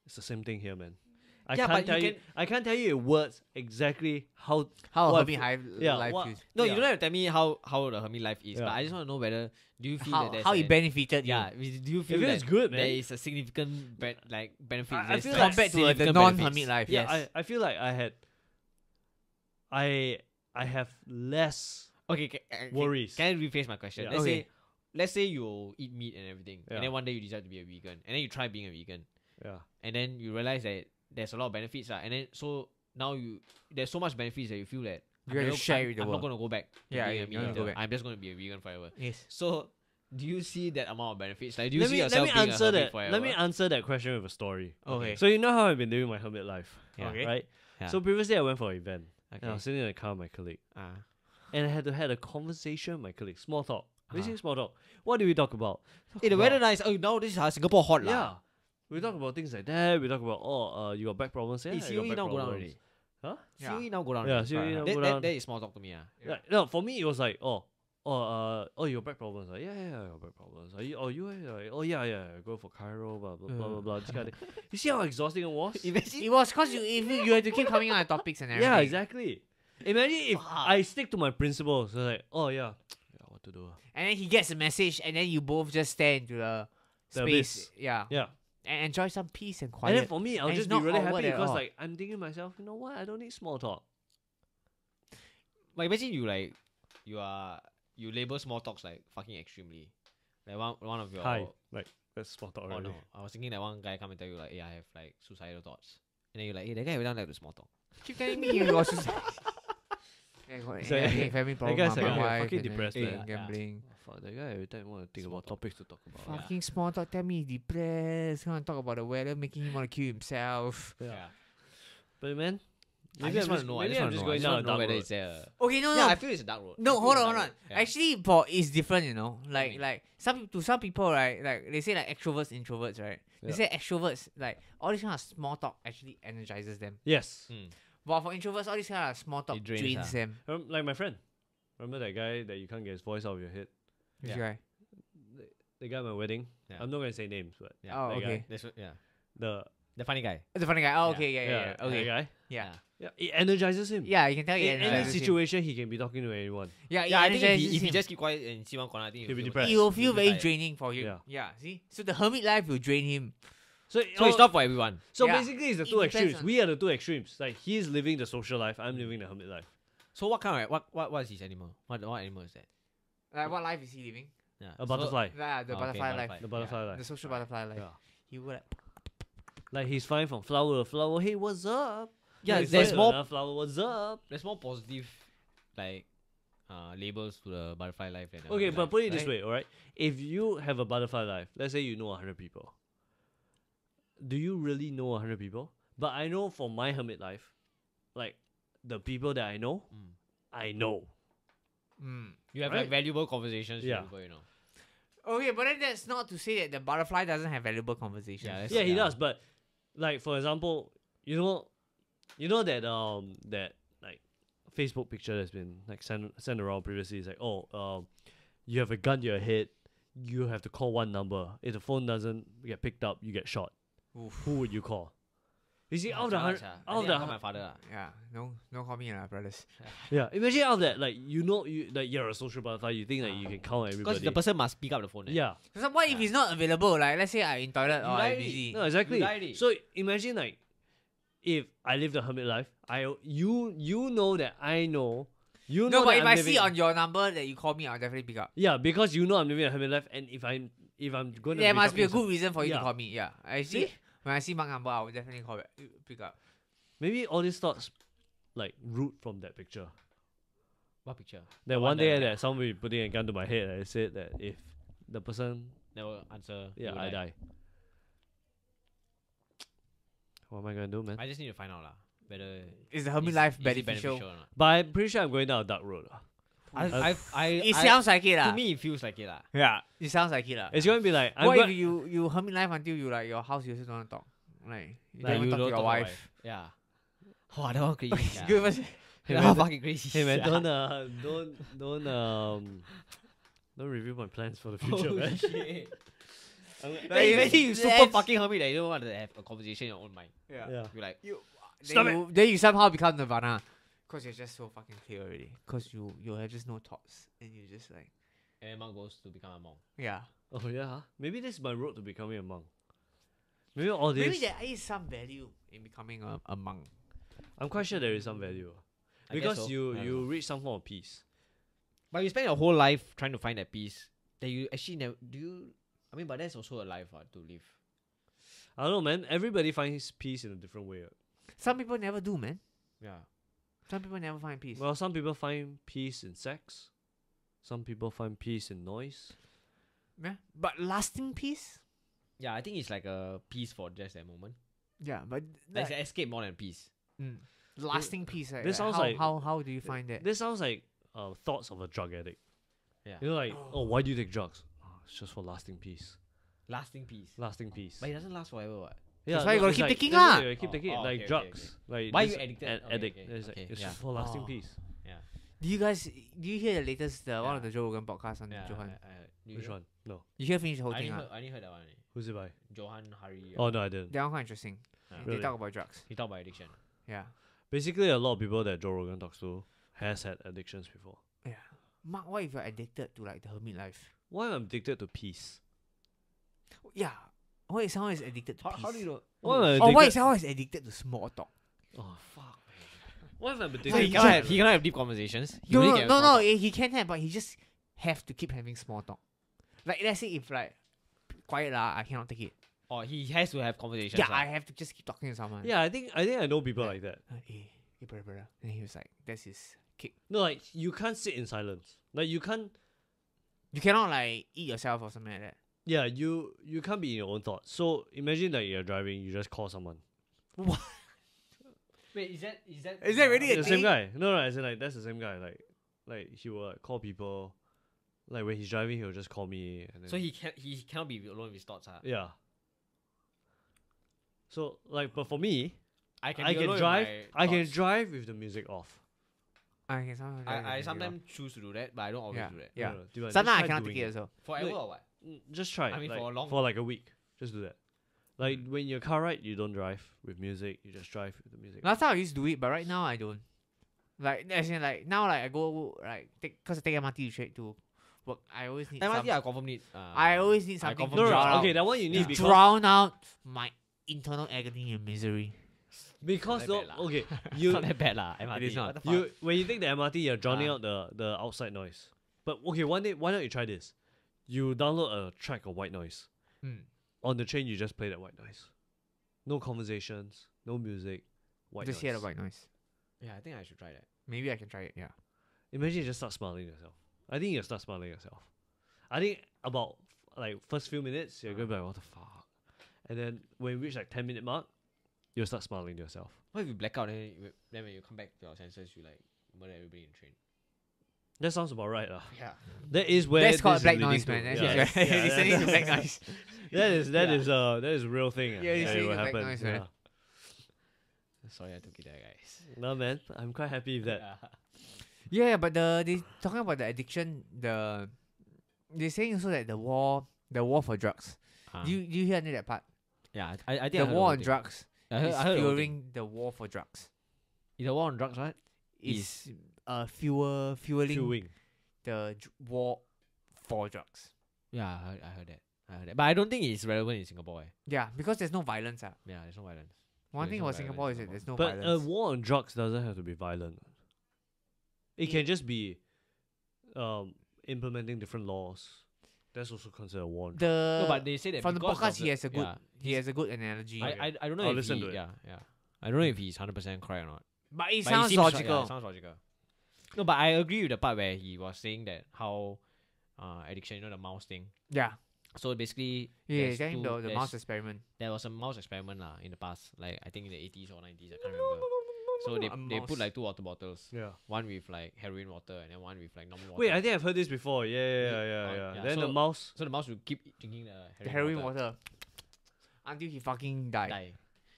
It's the same thing here, man. I can't tell you in words exactly how hermit life is. No, you don't have to tell me how the hermit life is, but I just want to know whether do you feel that there's how it benefited you? Do you feel that it's good, man? There is a significant benefit compared to the non-hermit life? Yeah, yes. I feel like I have less worries. Can I rephrase my question? Yeah. Let's say you eat meat and everything, and then one day you decide to be a vegan, and then you try being a vegan, and then you realize that there's a lot of benefits, and then so now there's so much benefits that you feel that I'm not gonna go back. I'm just gonna be a vegan forever. Yes. So do you see that amount of benefits? Like, do you see yourself being a hermit forever? Let me answer that question with a story. Okay. So you know how I've been living my hermit life, right? Yeah. So previously I went for an event. And I was sitting in the car with my colleague, and I had to have a conversation with my colleague. Small talk. Basically small talk. What do we talk about? The weather nice. Oh, now this is Singapore hot lah. Yeah. We talk about things like that. We talk about, you got back problems. Yeah, COE now go down already. Huh? COE now go down already. Yeah, COE now go down. That is small talk to me. Yeah. No, for me, it was like, you got back problems. Yeah, I got back problems. Yeah, go for Cairo, blah, blah, blah. This kind of thing. You see how exhausting it was? It was because you had to keep coming out of topics and everything. Yeah, exactly. Imagine if I stick to my principles. So like, what to do? And then he gets a message and then you both just stare into the space. Yeah. And enjoy some peace and quiet. And then for me, I'll just be really happy because like I'm thinking to myself, you know what? I don't need small talk. Like imagine you label small talks like fucking extremely. Like one of your that's small talk already. No. I was thinking that one guy come and tell you like, I have like suicidal thoughts. And then you're like, hey, that guy we don't like the small talk. Keep telling me you got suicidal. Hey, family problem, that guy's like fucking depressed, man. Gambling. Fuck that guy. Every time want to think about topics to talk about. Fucking small talk. Tell me he's depressed. Gonna talk about the weather, making him want to kill himself. Yeah. But man, I just want to know. I'm just going down a dark road. Okay, no. I feel it's a dark road. No, hold on. Actually, it's different, you know. Like some people, right? Like they say like extroverts, introverts, right? They say extroverts like all this kind of small talk actually energizes them. Yes. But for introverts, all these kind of small talk drains them. Like my friend. Remember that guy that you can't get his voice out of your head? Which guy? The guy at my wedding. Yeah. I'm not going to say names, but... Yeah. Oh, okay. The funny guy. The funny guy. Oh, okay. Yeah. Okay. The guy. Yeah. It energizes him. Yeah, you can tell it energizes him. In any situation, he can be talking to anyone. Yeah, I think if he just keep quiet and see one corner, I think he'll be depressed. It will feel very draining for him. Yeah, see? So the hermit life will drain him. So it's not for everyone. So basically, it's the two extremes. We are the two extremes. Like he's living the social life, I'm living the hermit life. So what kind of what is his animal? What animal is that? Like what life is he living? Yeah, a butterfly. The butterfly life. The social butterfly life. Yeah. He would like he's flying from flower to flower. Hey, what's up? Yeah, there's more flower. What's up? There's more positive like labels to the butterfly life. And okay, but life, put it this way, all right? If you have a butterfly life, let's say you know 100 people. Do you really know 100 people? But I know for my hermit life, like the people that I know, I know. You have like valuable conversations with people, you know. Okay, but then that's not to say that the butterfly doesn't have valuable conversations. Yeah, he does. But like, for example, you know that that like Facebook picture that's been like sent around previously is like, oh, you have a gun to your head, you have to call one number. If the phone doesn't get picked up, you get shot. Oof. Who would you call? You see, out of the hundred, out of the my father. Yeah, no, call me, brothers. Yeah, imagine out of that, like you know, you like you're a social butterfly. You think that you can count everybody because the person must pick up the phone. Yeah. So what if he's not available? Like, let's say I'm in toilet or I'm busy. No, exactly. So imagine like, if I live the hermit life, you know that I know. You know. No, but if I see on your number that you call me, I'll definitely pick up. Yeah, because you know I'm living a hermit life, and if I'm going to, there must be a good reason for you to call me. Yeah, I see. When I see my number, I will definitely call back, pick up. Maybe all these thoughts, like, root from that picture. What picture? That one day that someone will be putting a gun to my head and I said that if the person never answer, yeah, I die. What am I going to do, man? I just need to find out whether is the hermit life beneficial? Or not. But I'm pretty sure I'm going down a dark road. It sounds like it. To me, it feels like it. Yeah. It sounds like it. It's going to be like... What if you hermit life until you like your house, you just don't want to talk? Like you don't talk to your wife. Yeah. Oh, that was crazy. That was fucking crazy. Hey, man, don't review my plans for the future, man. Shit. Imagine you super fucking hermit that you don't want to have a conversation in your own mind. Yeah. You're like... Stop it! Then you somehow become Nirvana. Because you're just so fucking clear already. Because you have just no thoughts. And you're just like... And monk goes to become a monk. Yeah. Oh yeah. Maybe this is my road to becoming a monk. Maybe all this... Maybe there is some value in becoming a monk. I'm quite sure there is some value. Because you reach some form of peace. But you spend your whole life trying to find that peace. That you actually never... Do you... I mean, but that's also a life to live. I don't know, man. Everybody finds peace in a different way. Some people never do, man. Yeah. Some people never find peace. Well, some people find peace in sex. Some people find peace in noise. Yeah, but lasting peace? Yeah, I think it's like a peace for just that moment. Yeah, but... It's an escape more than peace. Lasting peace. Like, how do you find that? This sounds like thoughts of a drug addict. Yeah. You know, like, oh, why do you take drugs? Oh, it's just for lasting peace. Lasting peace? Lasting peace. But it doesn't last forever, what? Yeah, that's why you gotta keep taking it. You keep taking it like drugs. Like why are you addicted? It's for lasting peace. Yeah. Do you hear the latest one of the Joe Rogan podcasts on Johan? Which one? No. You hear finish the whole thing? I only heard that one. Who's it by? Johan Hari. Oh no, I didn't. That one quite interesting. They talk about drugs. He talk about addiction. Yeah. Basically, a lot of people that Joe Rogan talks to has had addictions before. Yeah. Mark, what if you're addicted to like the hermit life? Why am I addicted to peace? Yeah. Why is someone is addicted to peace? How do you know? Why is someone is addicted to small talk? Oh fuck, man. What if I'm addicted? He cannot have deep conversations. No. He can have, but he just have to keep having small talk. Like let's say if like quiet I cannot take it. Or he has to have conversations. Yeah, I have to just keep talking to someone. Yeah, I think I know people like that. Hey, brother. And he was like, that's his kick. No, like you can't sit in silence. Like you cannot like eat yourself or something like that. Yeah, you can't be in your own thoughts. So imagine that you're driving, you just call someone. What? Wait, is that really the same guy? No, as in like that's the same guy. Like he will like, call people. Like when he's driving, he'll just call me. And then so he cannot be alone with his thoughts, huh? Yeah. So like, but for me, I can drive. I can drive with the music off. I sometimes choose to do that, but I don't always do that. Yeah. No. Sometimes I cannot take it as well. Forever or what? Just try. I mean, like, for like a week, just do that. Like when your car ride, you don't drive with music. You just drive with the music. Last time I used to do it, but right now I don't. Like as in like now, like I go like cause I take MRT straight to work. I always need MRT. I confirm need. I always need something to drown out. Okay, that one you need to drown out my internal agony and misery. Because though, okay, you not that bad lah. MRT. It is not. You when you take the MRT, you're drowning out the outside noise. But okay, one day why not you try this? You download a track of white noise. On the train, you just play that white noise. No conversations, no music, white noise. Just hear the white noise. Yeah, I think I should try that. Maybe I can try it, yeah. Imagine you just start smiling yourself. I think you'll start smiling yourself. I think about like first few minutes, you're going to be like, what the fuck? And then when you reach like 10 minute mark, you'll start smiling to yourself. What if you black out and then when you come back to your senses, you like murder everybody in train? That sounds about right. Yeah. That is where... That's called black noise, man. That's right. You're listening to black noise. That is a real thing. Yeah, listening to black noise, man. Sorry, I took it there, guys. No, man. I'm quite happy with that. Yeah, but they talking about the addiction, they're saying also that the war for drugs. Do you hear any of that part? Yeah, I think the war on drugs is fueling the war for drugs. The war on drugs, right? Is fueling the war for drugs. Yeah, I heard that. But I don't think it's relevant in Singapore. Yeah, because there's no violence. Yeah, there's no violence. One thing about Singapore is that there's no violence. But a war on drugs doesn't have to be violent. It can just be implementing different laws. That's also considered a war. No, but they say that from the podcast, he has a good analogy. I don't know. I'll listen to it. Yeah. I don't know if he's 100% correct or not. But it sounds logical. It sounds logical. No, but I agree with the part where he was saying that how addiction, the mouse thing. Yeah. So basically, the mouse experiment. There was a mouse experiment in the past, like I think in the 80s or 90s. I can't remember. So they put like two water bottles. Yeah. One with like heroin water and then one with like normal water. Wait, I think I've heard this before. Yeah. Then the mouse. So the mouse would keep drinking the heroin water until he fucking died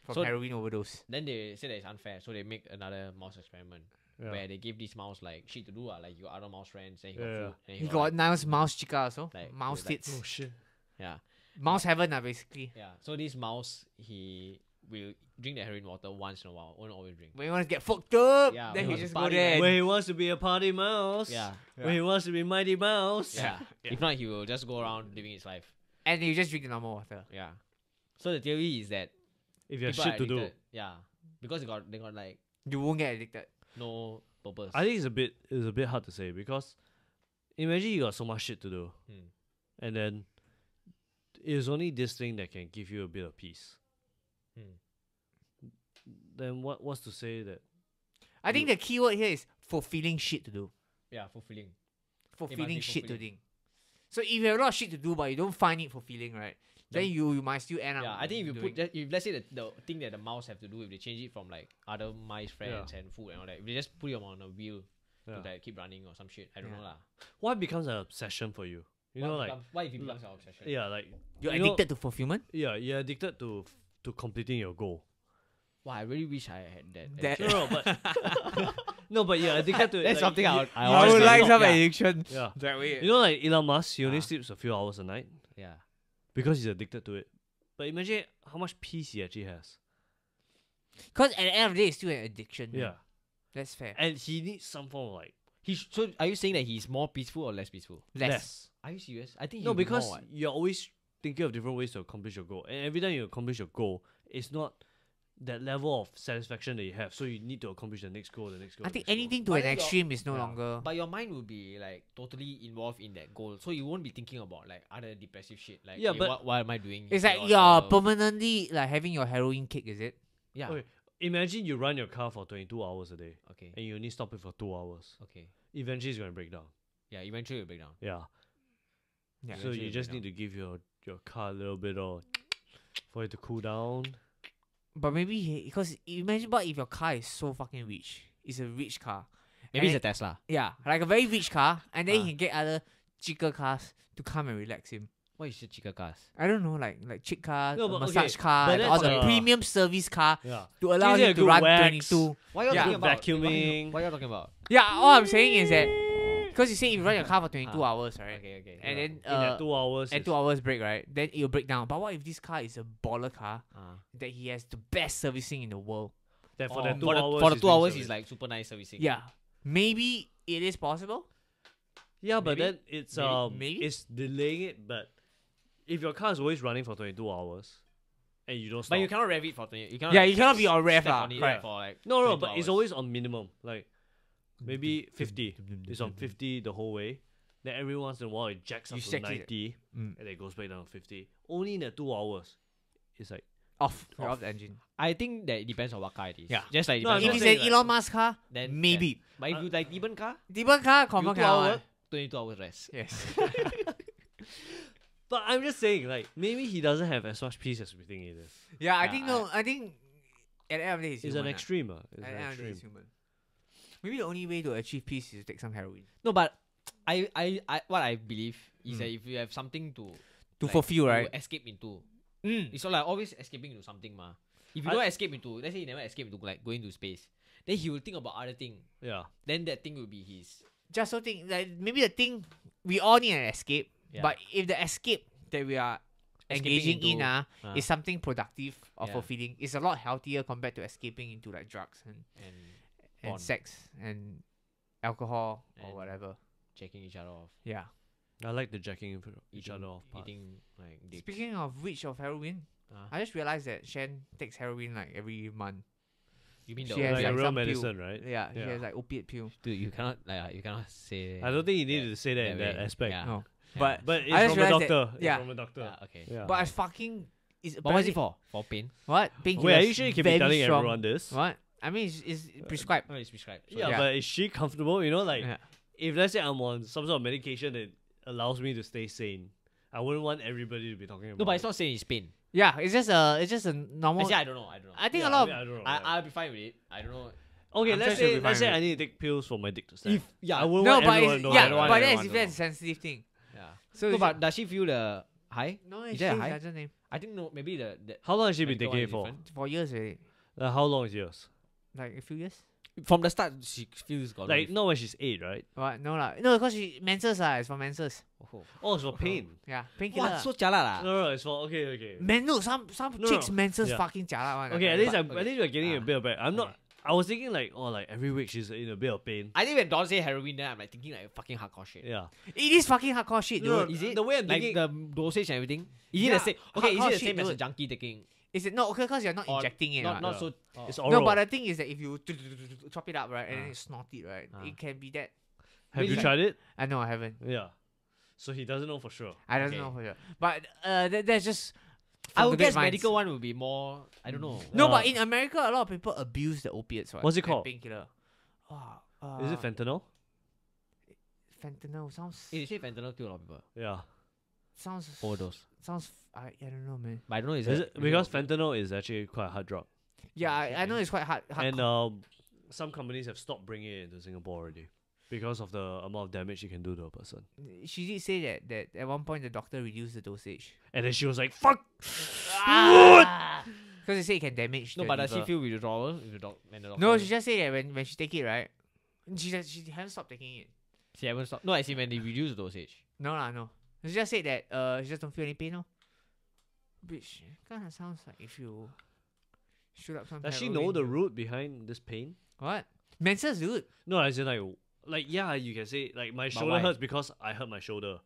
from heroin overdose. Then they say that it's unfair, so they make another mouse experiment where they give this mouse like shit to do. Like you got other mouse friends, then he got food. Then he got like, nice mouse chica also. Like, mouse tits. Like, oh shit. Yeah. Mouse heaven basically. Yeah. So this mouse will drink the heroin water once in a while. Won't always drink. When he wants to get fucked up, then he just go there. When he wants to be a party mouse, when he wants to be mighty mouse, If not, he will just go around living his life. And he just drink the normal water. Yeah. So the theory is that if you have shit to do, because they got like you won't get addicted. No purpose. I think it's a bit hard to say because imagine you got so much shit to do, and then it's only this thing that can give you a bit of peace. Then what's to say that? I think the key word here is fulfilling shit to do. Yeah, fulfilling. Fulfilling shit to do. So if you have a lot of shit to do but you don't find it fulfilling, right? Then you might still end up. Yeah, I think if you put if let's say the thing that the mouse have to do, if they change it from like other mice friends and food and all that, if they just put them on a wheel to like keep running or some shit, I don't know lah. What becomes an obsession for you? What if it becomes an obsession? Yeah, like you're addicted to fulfillment. Yeah, you're addicted to completing your goal. Wow, I really wish I had that. No, but addicted to it. That's like, something I would like some addiction. Yeah. That way. You know, like Elon Musk, he only sleeps a few hours a night. Yeah. Because he's addicted to it. But imagine how much peace he actually has. Because at the end of the day, it's still an addiction. Yeah. Man. That's fair. And he needs some form of like... So are you saying that he's more peaceful or less peaceful? Less. Are you serious? I think because you're always thinking of different ways to accomplish your goal. And every time you accomplish your goal, it's not... that level of satisfaction that you have, so you need to accomplish the next goal. I think anything to an extreme is no longer. But your mind will be like totally involved in that goal, so you won't be thinking about like other depressive shit. Like, but what am I doing? It's like you're permanently like having your heroin kick, is it? Yeah. Okay. Imagine you run your car for 22 hours a day. Okay. And you only stop it for 2 hours. Okay. Eventually, it's gonna break down. Yeah. Eventually, it'll break down. Yeah. So you just need to give your car a little bit of for it to cool down. But maybe because imagine what if your car is so fucking rich. It's a rich car. Maybe it's a Tesla. Yeah, like a very rich car, and then he can get other cheaper cars to come and relax him. What is the cheaper cars? I don't know, like cheap cars, massage car, or the premium service car to allow you to run 22. Why are you talking about vacuuming? What are you talking about? Yeah, all I'm saying is that because you say you run your car for 22 hours, right? Okay. And then in that 2 hours, at 2 hours break, right? Then it'll break down. But what if this car is a baller car that he has the best servicing in the world? That for the two hours is like super nice servicing. Yeah, maybe it is possible. Yeah, but maybe, then it's it's delaying it. But if your car is always running for 22 hours, and you don't stop, but you cannot rev it for 20. You cannot be on rev on it for like no. But it's always on minimum, like. Maybe 50. It's on 50 the whole way. Then every once in a while it jacks up to 90 and it goes back down to 50. Only in the 2 hours. It's like Off the engine. I think that it depends on what car it is. Yeah. Just like if it's an Elon Musk car, then maybe. Then. But if you like Deben car, confirm 22 hours rest. Yes. But I'm just saying, like, maybe he doesn't have as much peace as we think he does. Yeah, I think at the end of the day, it's human. An extreme. It's at the end of the day, it's human. Maybe the only way to achieve peace is to take some heroin. No, but I what I believe is that if you have something to like, fulfill, right? To escape into. It's not like always escaping into something, ma. If you don't escape into, let's say you never escape into like going to space, then he will think about other thing. Yeah. Then that thing will be his. Just so think like maybe the thing we all need an escape. Yeah. But if the escape that we are engaging into is something productive or fulfilling, it's a lot healthier compared to escaping into like drugs and sex and alcohol and or whatever. Jacking each other off. Yeah. I like the jacking each other off part. Speaking of which, of heroin, I just realized that Shen takes heroin like every month. You mean she has like real medicine, pill, right? Yeah, yeah, she has like opiate pill. Dude, you cannot say. I don't think you needed to say that in that aspect. Yeah. No. Yeah. But it's from a doctor. It's from a doctor. Okay. Yeah. But I fucking. What was it for? For pain. What? Painkillers. Wait, are you sure you can be telling everyone this? What? I mean, it's prescribed. It's prescribed. So yeah, but is she comfortable? You know, like if let's say I'm on some sort of medication that allows me to stay sane, I wouldn't want everybody to be talking about. No, but it's not sane. It's pain. Yeah, it's just a normal. I don't know. I think a lot. I'll be fine with it. I don't know. Okay, let's say I need to take pills for my dick to snap. I wouldn't want everyone to know. Yeah, but that's a sensitive thing. Yeah. So, but does she feel the high? No, she doesn't. I think no. Maybe the how long has she been taking it for? For years already. How long is yours? Like a few years. From the start, she feels got like not when she's 8, right? What? No lah. No, because she menses lah. It's for menses. Oh, it's for pain. Yeah, painkiller. What? So jialat lah. No, it's for okay. Man, no, some chicks menses fucking jialat one. Okay, at least we're getting a bit of back. I was thinking like, every week she's in a bit of pain. I think when Don say heroin, then I'm like thinking like fucking hardcore shit. Yeah. It is fucking hardcore shit, dude. No, is it? The way I'm thinking. Like the dosage and everything. Is it the same? Okay, is it the same as a junkie taking? Is it not okay because you're not injecting it? Not so. It's oral. No, but the thing is that if you chop it up, right, and then you snort it, right, it can be that. Have you tried it? No, I haven't. Yeah. So he doesn't know for sure. I don't know for sure. But there's just... I would guess medical one would be more... I don't know. No, but in America, a lot of people abuse the opiates. Right? What's it called? Painkiller. Is it fentanyl? Fentanyl sounds... It is fentanyl to a lot of people. Yeah. Sounds... Overdose. Sounds... I don't know, man. But I don't know. Is it because fentanyl is actually quite a hard drug. Yeah, I know it's quite hard. And some companies have stopped bringing it into Singapore already because of the amount of damage you can do to a person. She did say that at one point the doctor reduced the dosage. And then she was like, fuck! Because they say it can damage. No, but does she feel withdrawal with the doctor? No, she just said that when she take it, right? She hasn't stopped taking it. She hasn't stopped? No, I see when they reduce the dosage. No. She just said that she just don't feel any pain, no? Bitch, kind of sounds like if you shoot up some. Does she know the root behind this pain? What? Menses, dude. No, I said like yeah, you can say like my shoulder hurts because I hurt my shoulder.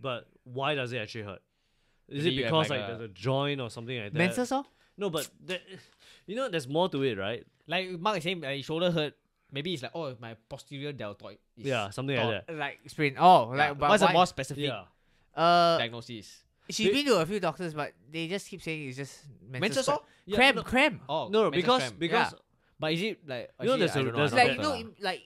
But why does it actually hurt? Is it because like there's a joint or something like that? Menses, or? No, but there's more to it, right? Like Mark is saying, my shoulder hurt. Maybe it's like, oh, my posterior deltoid. Is something like that. Like sprain. But what's a more specific diagnosis? She's been to a few doctors, but they just keep saying it's just menses. Cramp. Oh, no, because but is it like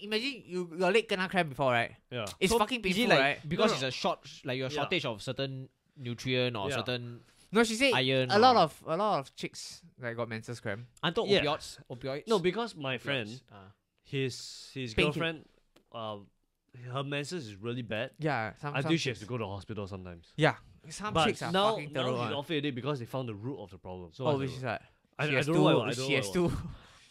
imagine your leg kena cramp before, right? Yeah, it's so fucking painful, like, right? Because it's a shortage of certain nutrient or certain. No, she said iron a lot of chicks like got menses cramp. I thought opioids. No, because my friend, his girlfriend, her menses is really bad. Yeah, I think she has to go to the hospital sometimes. Yeah. Some chicks are fucking terrible. But now she's off it because they found the root of the problem. So which is that? I don't know. She has two.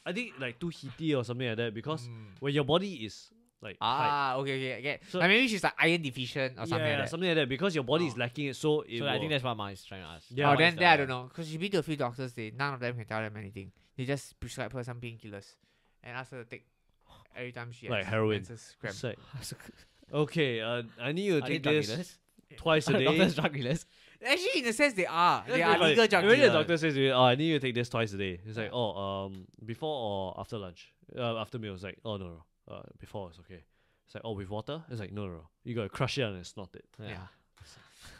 I think like too heaty or something like that because when your body is like tight. Okay, I get. So like maybe she's like iron deficient or something like that. Something like that because your body is lacking it. So I think that's what Mom is trying to ask. Yeah. Oh, then I don't know. Because she's been to a few doctors. None of them can tell them anything. They just prescribe her some painkillers and ask her to take every time she has like heroin. Okay, I need you to take this. Twice a day. Doctors drug dealers. Actually, in a sense, they are. They are legal drug dealers. When the doctor says, "Oh, I need you to take this twice a day," it's like, before or after lunch, after meal. It's like, oh no, before it's okay. It's like, oh, with water. It's like, no, you gotta crush it and snort it. Yeah.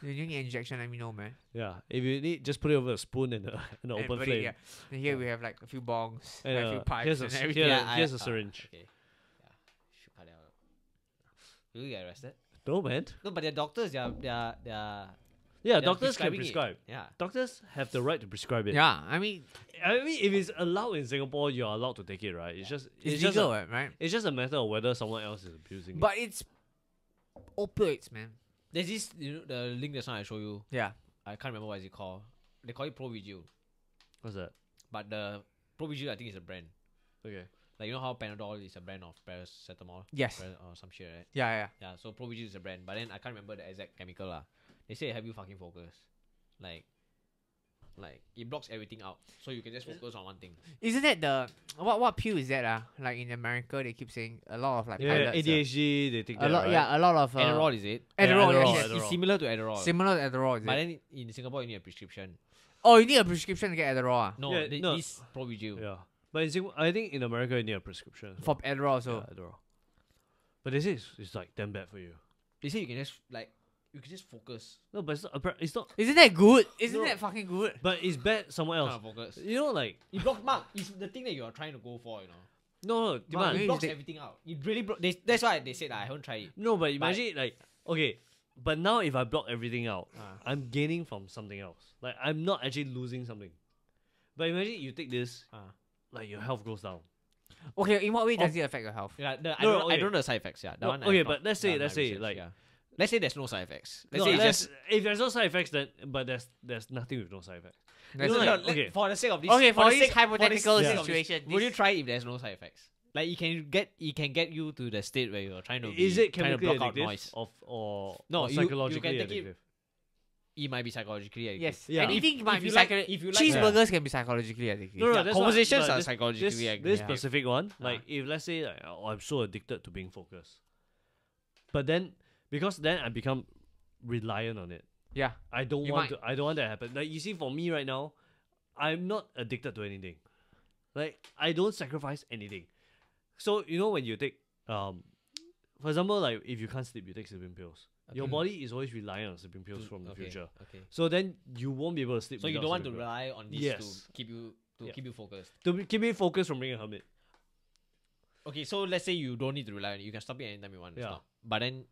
If you need an injection, let me know, man. Yeah. If you need, just put it over a spoon and an open flame. Yeah. And here we have like a few bongs, and a few pipes, and everything. Here's a syringe. Okay. Yeah. Should cut it out. Will you get arrested? No, man. No, but they're doctors. Yeah, doctors can prescribe. Yeah. Doctors have the right to prescribe it. Yeah, I mean, if it's allowed in Singapore, you're allowed to take it, right? It's just it's legal, right? It's just a matter of whether someone else is abusing it. But it's opioids, man. There's this, the link that's not I show you. Yeah. I can't remember what it's called. They call it ProVigil. What's that? But the ProVigil, I think, is a brand. Okay. Like, you know how Panadol is a brand of paracetamol? Yes. Or some shit, right? Yeah, so ProVigil is a brand. But then I can't remember the exact chemical, lah. They say have you fucking focus. Like it blocks everything out. So you can just focus on one thing. Isn't that the what pill is that? Like in America they keep saying a lot of like pilots, ADHD, they take that, right? Yeah, a lot of Adderall, is it? Adderall. Yes. Adderall. It's similar to Adderall. But then in Singapore you need a prescription. Oh, you need a prescription to get Adderall? No, yeah, no. It's ProVigil. Yeah. But in Singapore, I think in America you need a prescription. For Adderall also. Yeah, Adderall. But they say it's like damn bad for you. They say you can just like focus. No, but it's not. Isn't that good? Isn't that fucking good? But it's bad somewhere else. Focus. You know, like it blocks Mark. It's the thing that you are trying to go for, you know. No, Mark, it blocks everything out. It really blocks. That's why they said that I haven't tried it. No, but imagine like okay, but now if I block everything out, I'm gaining from something else. Like I'm not actually losing something. But imagine you take this, like your health goes down. Okay, in what way does it affect your health? Yeah, I don't know the side effects. Yeah, okay, but let's say like. Let's say there's no side effects. If there's no side effects, then there's nothing with no side effects. For the sake of this, hypothetical situation, would you try if there's no side effects? Like it can get you to the state where you're trying to block out noise or psychologically addictive. It might be psychologically addictive. Yes, yeah. Anything might be psychologically. If you like cheeseburgers, can be psychologically addictive. No, conversations are psychologically addictive. This specific one, like if let's say I'm so addicted to being focused, but then. Because then I become reliant on it. Yeah. I don't want that to happen. Like you see, for me right now, I'm not addicted to anything. Like I don't sacrifice anything. So you know when you take for example, like if you can't sleep, you take sleeping pills. Okay. Your body is always reliant on sleeping pills from the future. Okay. So then you won't be able to sleep. So you don't want to rely on these to keep you keep you focused. To keep me focused from being a hermit. Okay, so let's say you don't need to rely on it. You can stop it anytime you want. Yeah. But then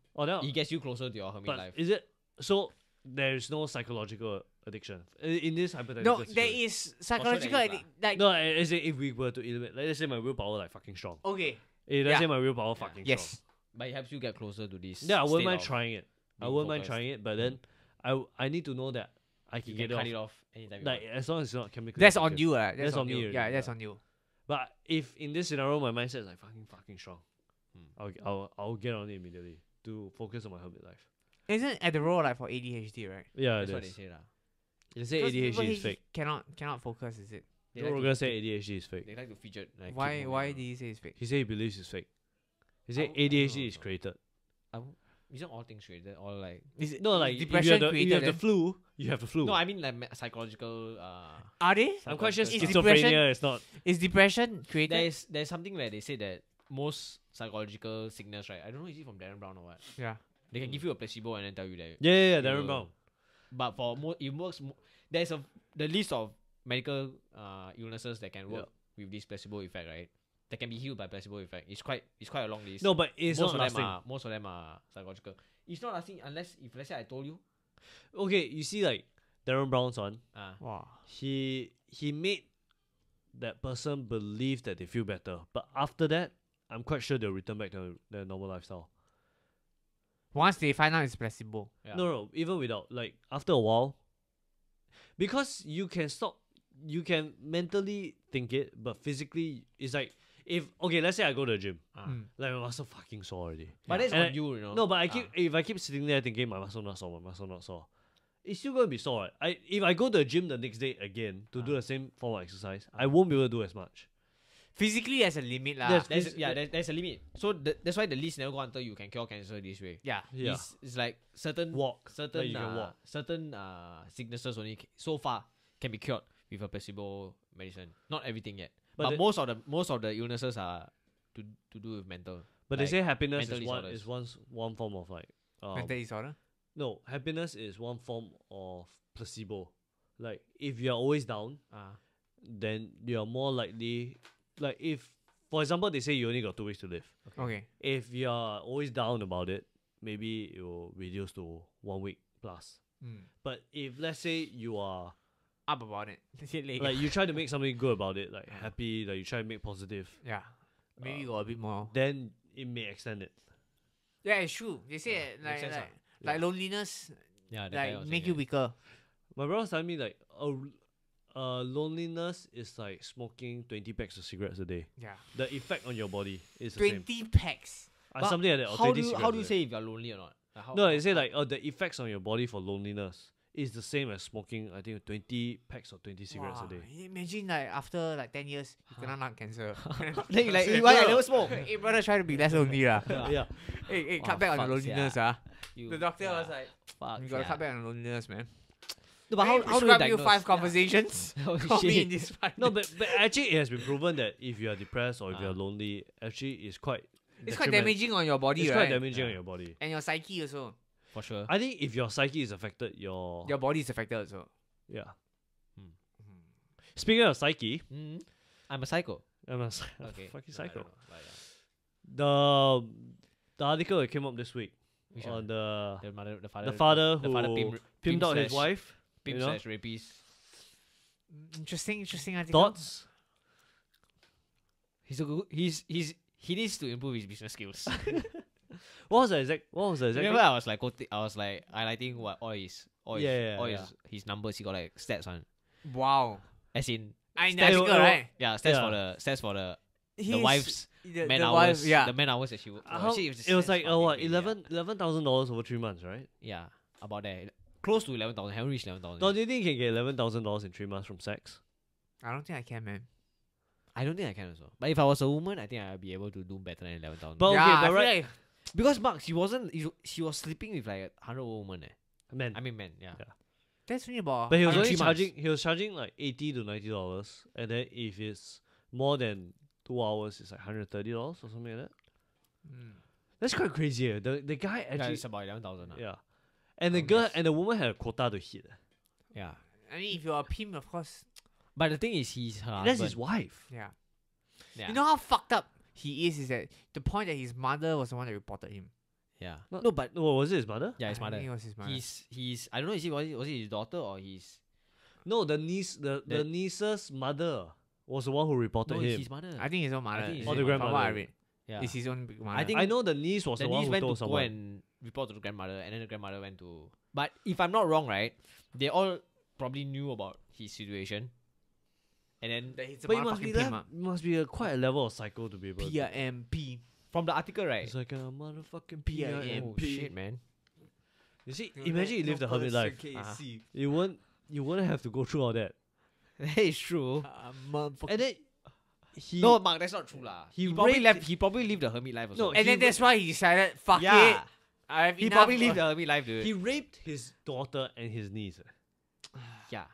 it gets you closer to your hermit life. Is it so? There is no psychological addiction in this hypothetical. No, there is psychological addiction. Like no, let's say if we were to eliminate, let's say my willpower like fucking strong. Okay. Let's say my willpower fucking strong. But it helps you get closer to this. Yeah, I wouldn't mind trying it. I wouldn't mind trying it, but then I need to know that I can get cut it off anytime. Like as long as it's not chemically. That's on you, that's on you. Yeah, that's on you. But if in this scenario my mindset is like fucking strong, I'll get on it immediately to focus on my hermit life. Isn't Adderall like for ADHD, right? Yeah, that's what they say. They say ADHD is fake. Cannot focus, is it? Joe Rogan said ADHD is fake. They like to fidget. Like why did he say it's fake? He said he believes it's fake. He said ADHD is created. Isn't all things created? Or like no, like depression created. You have the flu. You have the flu. No, I mean like psychological. Are they? I'm quite sure schizophrenia is not. Is depression created? There's something where they say that most psychological sickness, right? I don't know, is it from Darren Brown or what? Yeah, they can give you a placebo and then tell you that. Yeah, Darren Brown. But for it works. There's the list of medical illnesses that can work with this placebo effect, right? That can be healed by placebo effect. It's quite a long list. No, but it's not lasting. Most of them are psychological. It's not lasting unless if let's say I told you. Okay, you see like Darren Brown's one. Wow. He made that person believe that they feel better, but after that, I'm quite sure they'll return back to their normal lifestyle. Once they find out it's placebo. Yeah. No, even without like after a while, because you can stop. You can mentally think it, but physically it's like. Let's say I go to the gym, like my muscle fucking sore already. But that's on you, you know. No, but if I keep sitting there thinking my muscle not sore, it's still gonna be sore. Right? If I go to the gym the next day again to do the same form of exercise, I won't be able to do as much. Physically, there's a limit, lah. There's a limit. So that's why the list never go until you can cure cancer this way. Yeah. It's like certain sicknesses only so far can be cured with a placebo medicine. Not everything yet. But most of the illnesses are to do with mental. But like, they say happiness is one form of like mental disorder. No, happiness is one form of placebo. Like, if you're always down, then you're more likely... Like, if... For example, they say you only got 2 weeks to live. Okay. If you're always down about it, maybe it will reduce to 1 week plus. Mm. But if, let's say, you are... up about it. Like, you try to make something good about it. Like, happy. Like, you try to make positive. Yeah. Maybe you got a bit more. Then it may extend it. Yeah, it's true. They say like loneliness, like make you weaker. My brother was telling me like loneliness is like smoking 20 packs of cigarettes a day. Yeah, the effect on your body is 20 the same. Packs. Something like that. Or how do you say if you're lonely or not? Like no, they say like the effects on your body for loneliness is the same as smoking. I think 20 packs or 20 cigarettes a day. Imagine like after like 10 years you cannot lung cancer. Then you like why I never smoke? Hey brother, try to be less lonely lah. Yeah. Hey, cut back on the loneliness The doctor was like, fuck, you gotta cut back on the loneliness, man. No, but how do you diagnose? 5 conversations? Call me in this 5. No, but actually it has been proven that if you are depressed or if you are lonely, actually it's quite damaging on your body, right? It's quite damaging on your body. And your psyche also. For sure. I think if your psyche is affected, your body is affected also. Yeah. Mm-hmm. Speaking of psyche, I'm a psycho. I'm a fucking psycho. The article that came up this week. Which on the father who pimped out his wife, rapist. Interesting article. Thoughts? He needs to improve his business skills. What was the exact? Remember, I was like highlighting what all his his numbers. He got like stats on. Wow. As in, right? Yeah, stats for the the wife's. The man hours that she worked. It was like $11,000 over 3 months, right? Yeah, about that. Close to 11,000. Haven't reached 11,000. No, do you think you can get $11,000 in 3 months from sex? I don't think I can, man. I don't think I can also. But if I was a woman, I think I'd be able to do better than 11,000. But yeah, okay, but right, like, because Mark, she was sleeping with like 100-year-old woman. Man, I mean, yeah. That's really about. But he was only charging. He was charging like $80 to $90, and then if it's more than 2 hours, it's like $130 or something like that. That's quite crazy. The guy actually it's about 11,000. Yeah, and the girl and the woman had a quota to hit. Yeah, I mean if you're a pimp, of course. But the thing is, he's her. That's his wife. Yeah. You know how fucked up he is. Is that the point that his mother was the one that reported him? Yeah. No, was it his mother? Yeah, his mother. I think it was his mother. He's. I don't know. Was it his daughter or his? No, the niece. The niece's mother was the one who reported him. It's his mother. I think his own mother. Or the grandmother. I read. Yeah. It's his own mother. I know the niece was the one who told someone. The niece went to go and report to the grandmother, and then the grandmother went to. But if I'm not wrong, right, they all probably knew about his situation. And then but it must be quite a level of psycho to be able PMP. From the article, right? It's like a motherfucking PMP. Oh, shit, man. You see, imagine you live the hermit life. You wouldn't have to go through all that. That is true. And then no, Mark, that's not true lah. He probably lived the hermit life also. No, and then that's why he decided, fuck it. He probably lived the hermit life, dude. He raped his daughter and his niece. Yeah.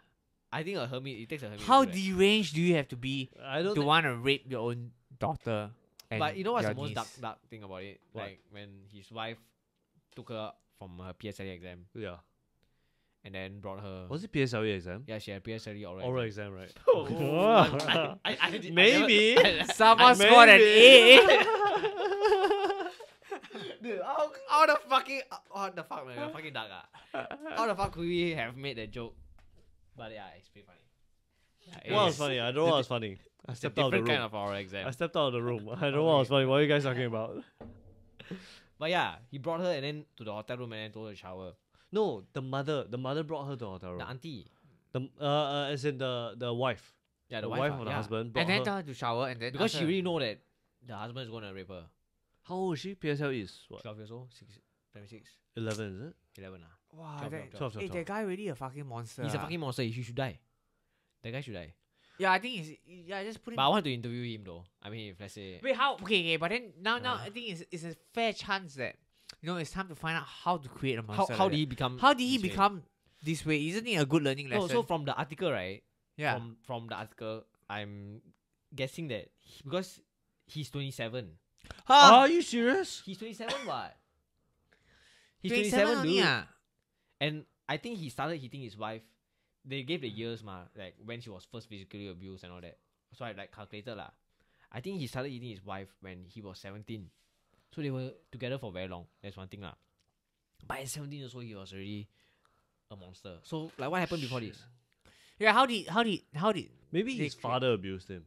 I think a hermit. It takes a hermit. How deranged do you have to be to want to rape your own daughter? But you know what's the most dark thing about it? What? Like when his wife took her from her PSLE exam. Yeah. And then brought her. Was it PSLE exam? Yeah, she had PSLE oral exam, right? Oh. Maybe someone scored an A. Dude, how the fuck, man? You're fucking dark, How the fuck could we have made that joke? But yeah, it's pretty funny. What was funny? I don't know what was funny. I stepped out of the room. Kind of oral exam. I stepped out of the room. I don't know what was funny. What are you guys talking about? But yeah, he brought her and then to the hotel room and then told her to shower. No, the mother brought her to the hotel room. The auntie. As in the wife. Yeah, the wife of the husband. And then told her to shower and then because she really know that the husband is going to rape her. How old is she? PSL is what? 12 years old. 26. 11 is it? 11 Wow, 12. That guy really a fucking monster. He's a fucking monster. He should die. That guy should die. Yeah, I think he's just put him. But I want to interview him though. I mean, if let's say okay, but then now I think it's a fair chance that it's time to find out how to create a monster. How did he become this way? Isn't it a good learning lesson? No, so from the article, right? Yeah. From the article, I'm guessing that because he's 27. Huh? Are you serious? He's 27 what? He's 27, dude. And I think he started hitting his wife. They gave the years, ma, like when she was first physically abused and all that. So I like calculated lah. I think he started hitting his wife when he was 17. So they were together for very long. That's one thing lah. But at 17 years old, he was already a monster. So like, what happened before this? Yeah, how did maybe his father abused him?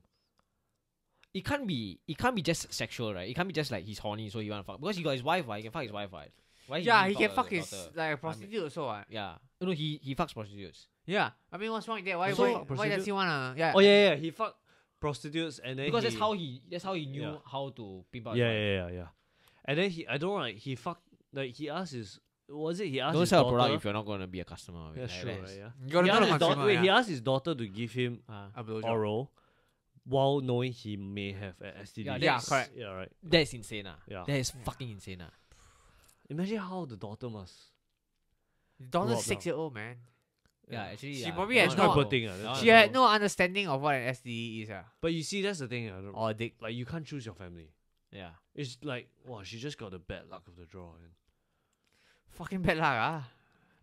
It can't be just sexual, right? It can't be just like he's horny, so he wanna fuck. Because he got his wife, right? He can fuck his wife, right? Yeah, he can fuck his daughter? Like a prostitute also, right? Yeah. No, he fucks prostitutes. Yeah. I mean, what's wrong with that? Why does he wanna he fucked prostitutes and then because that's how he knew how to pimp out. Yeah. And then he sell a product if you're not gonna be a customer. Yeah, sure. He asked his daughter to give him oral. While knowing he may have an STD. Yeah, correct. Yeah, right. That's insane. Yeah. That is fucking insane. Imagine how the daughter must. The daughter's 6-year-old, man. Yeah, actually. She probably has no understanding of what an STD is. But you see, that's the thing. Or a dick. Like, you can't choose your family. Yeah. It's like, wow, she just got the bad luck of the draw. Man. Fucking bad luck,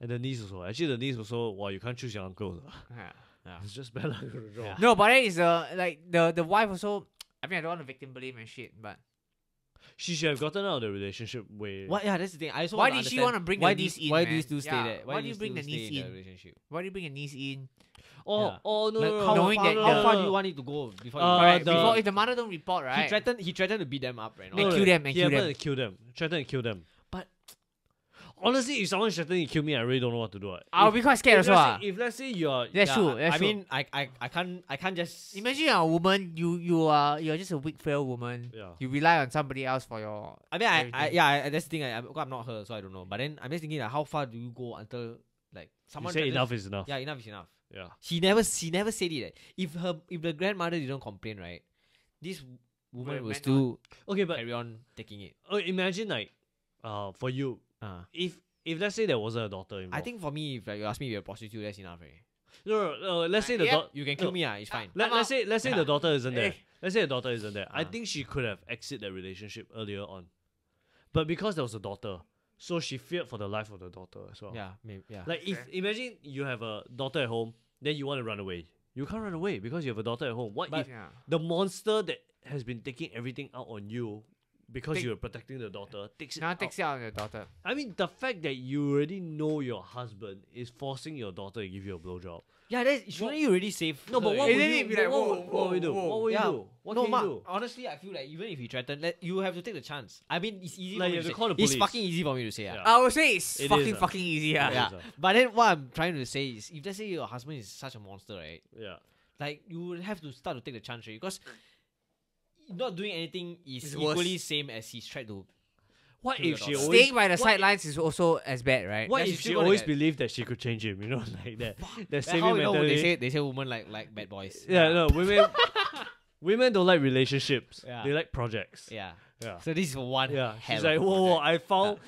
And the niece also. Actually, wow, you can't choose your uncle. Yeah. Yeah. It's just better to draw. Yeah. No, but then it's like the wife also. I mean, I don't want to victim blame and shit, but she should have gotten out of the relationship way. What? Yeah, that's the thing. Why did she want to bring the niece in? Why do you still stay there? Why do you bring the niece in? Why do you bring a niece in? Oh no! Like, how far do you want it to go before? Before if the mother don't report, right? He threatened to beat them up, right? No, kill them. Threatened to kill them. But honestly, if someone threatening to kill me, I really don't know what to do. I'll be quite scared as well. If let's say you're... That's true. I mean, I can't just... Imagine you're a woman, you're just a weak, frail woman. Yeah. You rely on somebody else for your... I mean, that's the thing. I'm not her, so I don't know. But then I'm just thinking, like, how far do you go until like someone... You say enough is enough. Yeah, enough is enough. Yeah. She never said it. If the grandmother didn't complain, right, this woman will still carry on taking it. Imagine like, for you... If let's say there wasn't a daughter involved. I think for me, if like, you ask me if you're a prostitute, that's enough, right? No, let's say the daughter... You can kill me, it's fine. Let's say the daughter isn't there. Let's say the daughter isn't there. I think she could have exited that relationship earlier on. But because there was a daughter, so she feared for the life of the daughter as well. Yeah, maybe, yeah. Like, imagine you have a daughter at home, then you want to run away. You can't run away because you have a daughter at home. What if the monster that has been taking everything out on you... Because you were protecting the daughter, takes it out on your daughter. I mean, the fact that you already know your husband is forcing your daughter to give you a blowjob. Yeah, shouldn't you already save? No, but what would you do? What would you do? What can you do? Honestly, I feel like even if you threaten, you have to take the chance. I mean, it's easy. Like, you have to call the police. It's fucking easy for me to say. Yeah. I would say it's fucking easy. Yeah. But then what I'm trying to say is, if let's say your husband is such a monster, right? Yeah. Like, you would have to start to take the chance, right? Because... not doing anything is equally same as he's tried to. What if she always staying by the sidelines is also as bad, right? What if she always believed that she could change him? You know, like that. That same mentality. They say women like bad boys. Yeah, no, women don't like relationships. Yeah. They like projects. Yeah. So this is one. Yeah. She's like, whoa, I found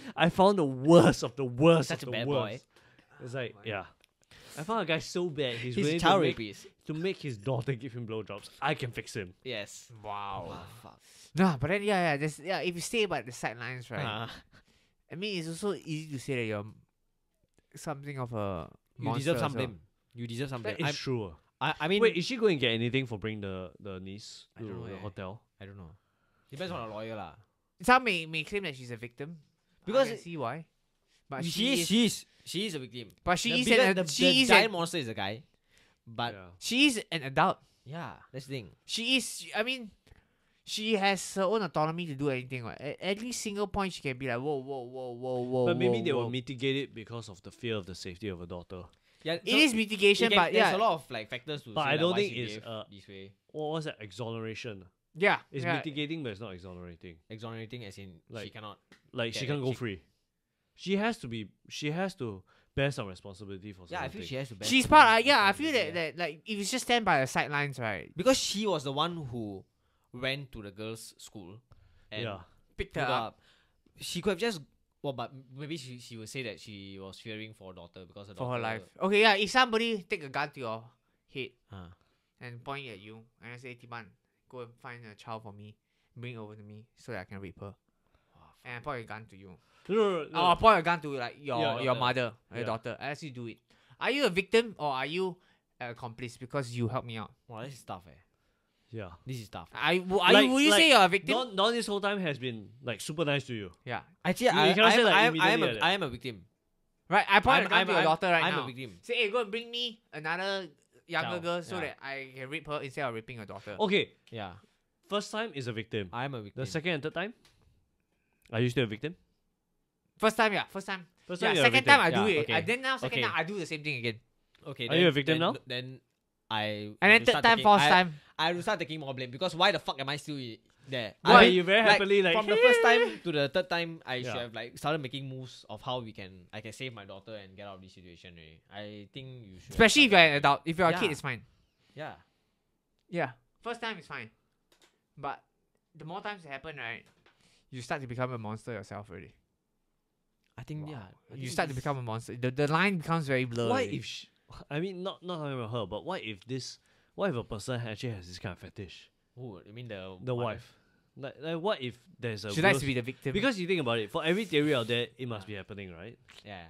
the worst of the worst. Such a bad boy. It's like, yeah. I found a guy so bad, he's willing to make his daughter give him blowjobs. I can fix him. Yes. Wow. Fuck. Nah, but then if you stay by the sidelines, right? I mean, it's also easy to say that you're something of a monster. You deserve some blame. You deserve some blame. That is true. I mean, wait, is she going to get anything for bringing the niece to the hotel? I don't know. Depends on a lawyer, lah. Some may claim that she's a victim. Because I can see why. But she is a victim. But the giant monster is a guy. But she is an adult. Yeah, that's the thing. She has her own autonomy to do anything. Right? At every single point, she can be like, whoa. But maybe they will mitigate it because of the fear of the safety of a daughter. Yeah, it is mitigation, but there's a lot of like factors to. But I don't think it's this way. What was that? Exoneration. Yeah, it's mitigating, but it's not exonerating. Exonerating, as in like, she cannot. Like she can't go free. She has to bear some responsibility for something. Yeah, I feel she has to bear. She's part. I feel that like if you just stand by the sidelines, right? Because she was the one who went to the girls' school and picked her up. She could have just. Well, but maybe she would say that she was fearing for her daughter because of her life. Okay, yeah. If somebody take a gun to your head and point at you and say, "Timan, go and find a child for me, bring it over to me so that I can rape her." and point a gun to you. Or point a gun to like your mother or your daughter. I actually do it. Are you a victim or are you an accomplice because you helped me out? Wow, this is tough, eh? Yeah. This is tough. Would you say you're a victim? Not this whole time has been like super nice to you. Yeah. Actually, I am a victim. Right? I point a gun to your daughter right now. I'm a victim. Say, hey, go and bring me another younger girl so that I can rape her instead of raping her daughter. Okay. Yeah. First time is a victim. I'm a victim. The second and third time? Are you still a victim? First time, yeah. First time second time I do it. Okay. Then now second time I do the same thing again. Okay. Are you a victim now? Then I... And then third time, fourth time. I will start taking more blame because why the fuck am I still there? Why are you very happily like... From the first time to the third time, I should have like started making moves of how I can save my daughter and get out of this situation. Really. I think you should... Especially if you're an adult. If you're a kid, it's fine. Yeah. Yeah. First time is fine. But the more times it happens, right, you start to become a monster yourself already. I think, you start to become a monster. The line becomes very blurry. What if... I mean, not talking about her, but what if a person actually has this kind of fetish? Oh, you mean the wife? Like what if there's a... She likes to be the victim. Because you think about it, for every theory out there, it must be happening, right? Yeah.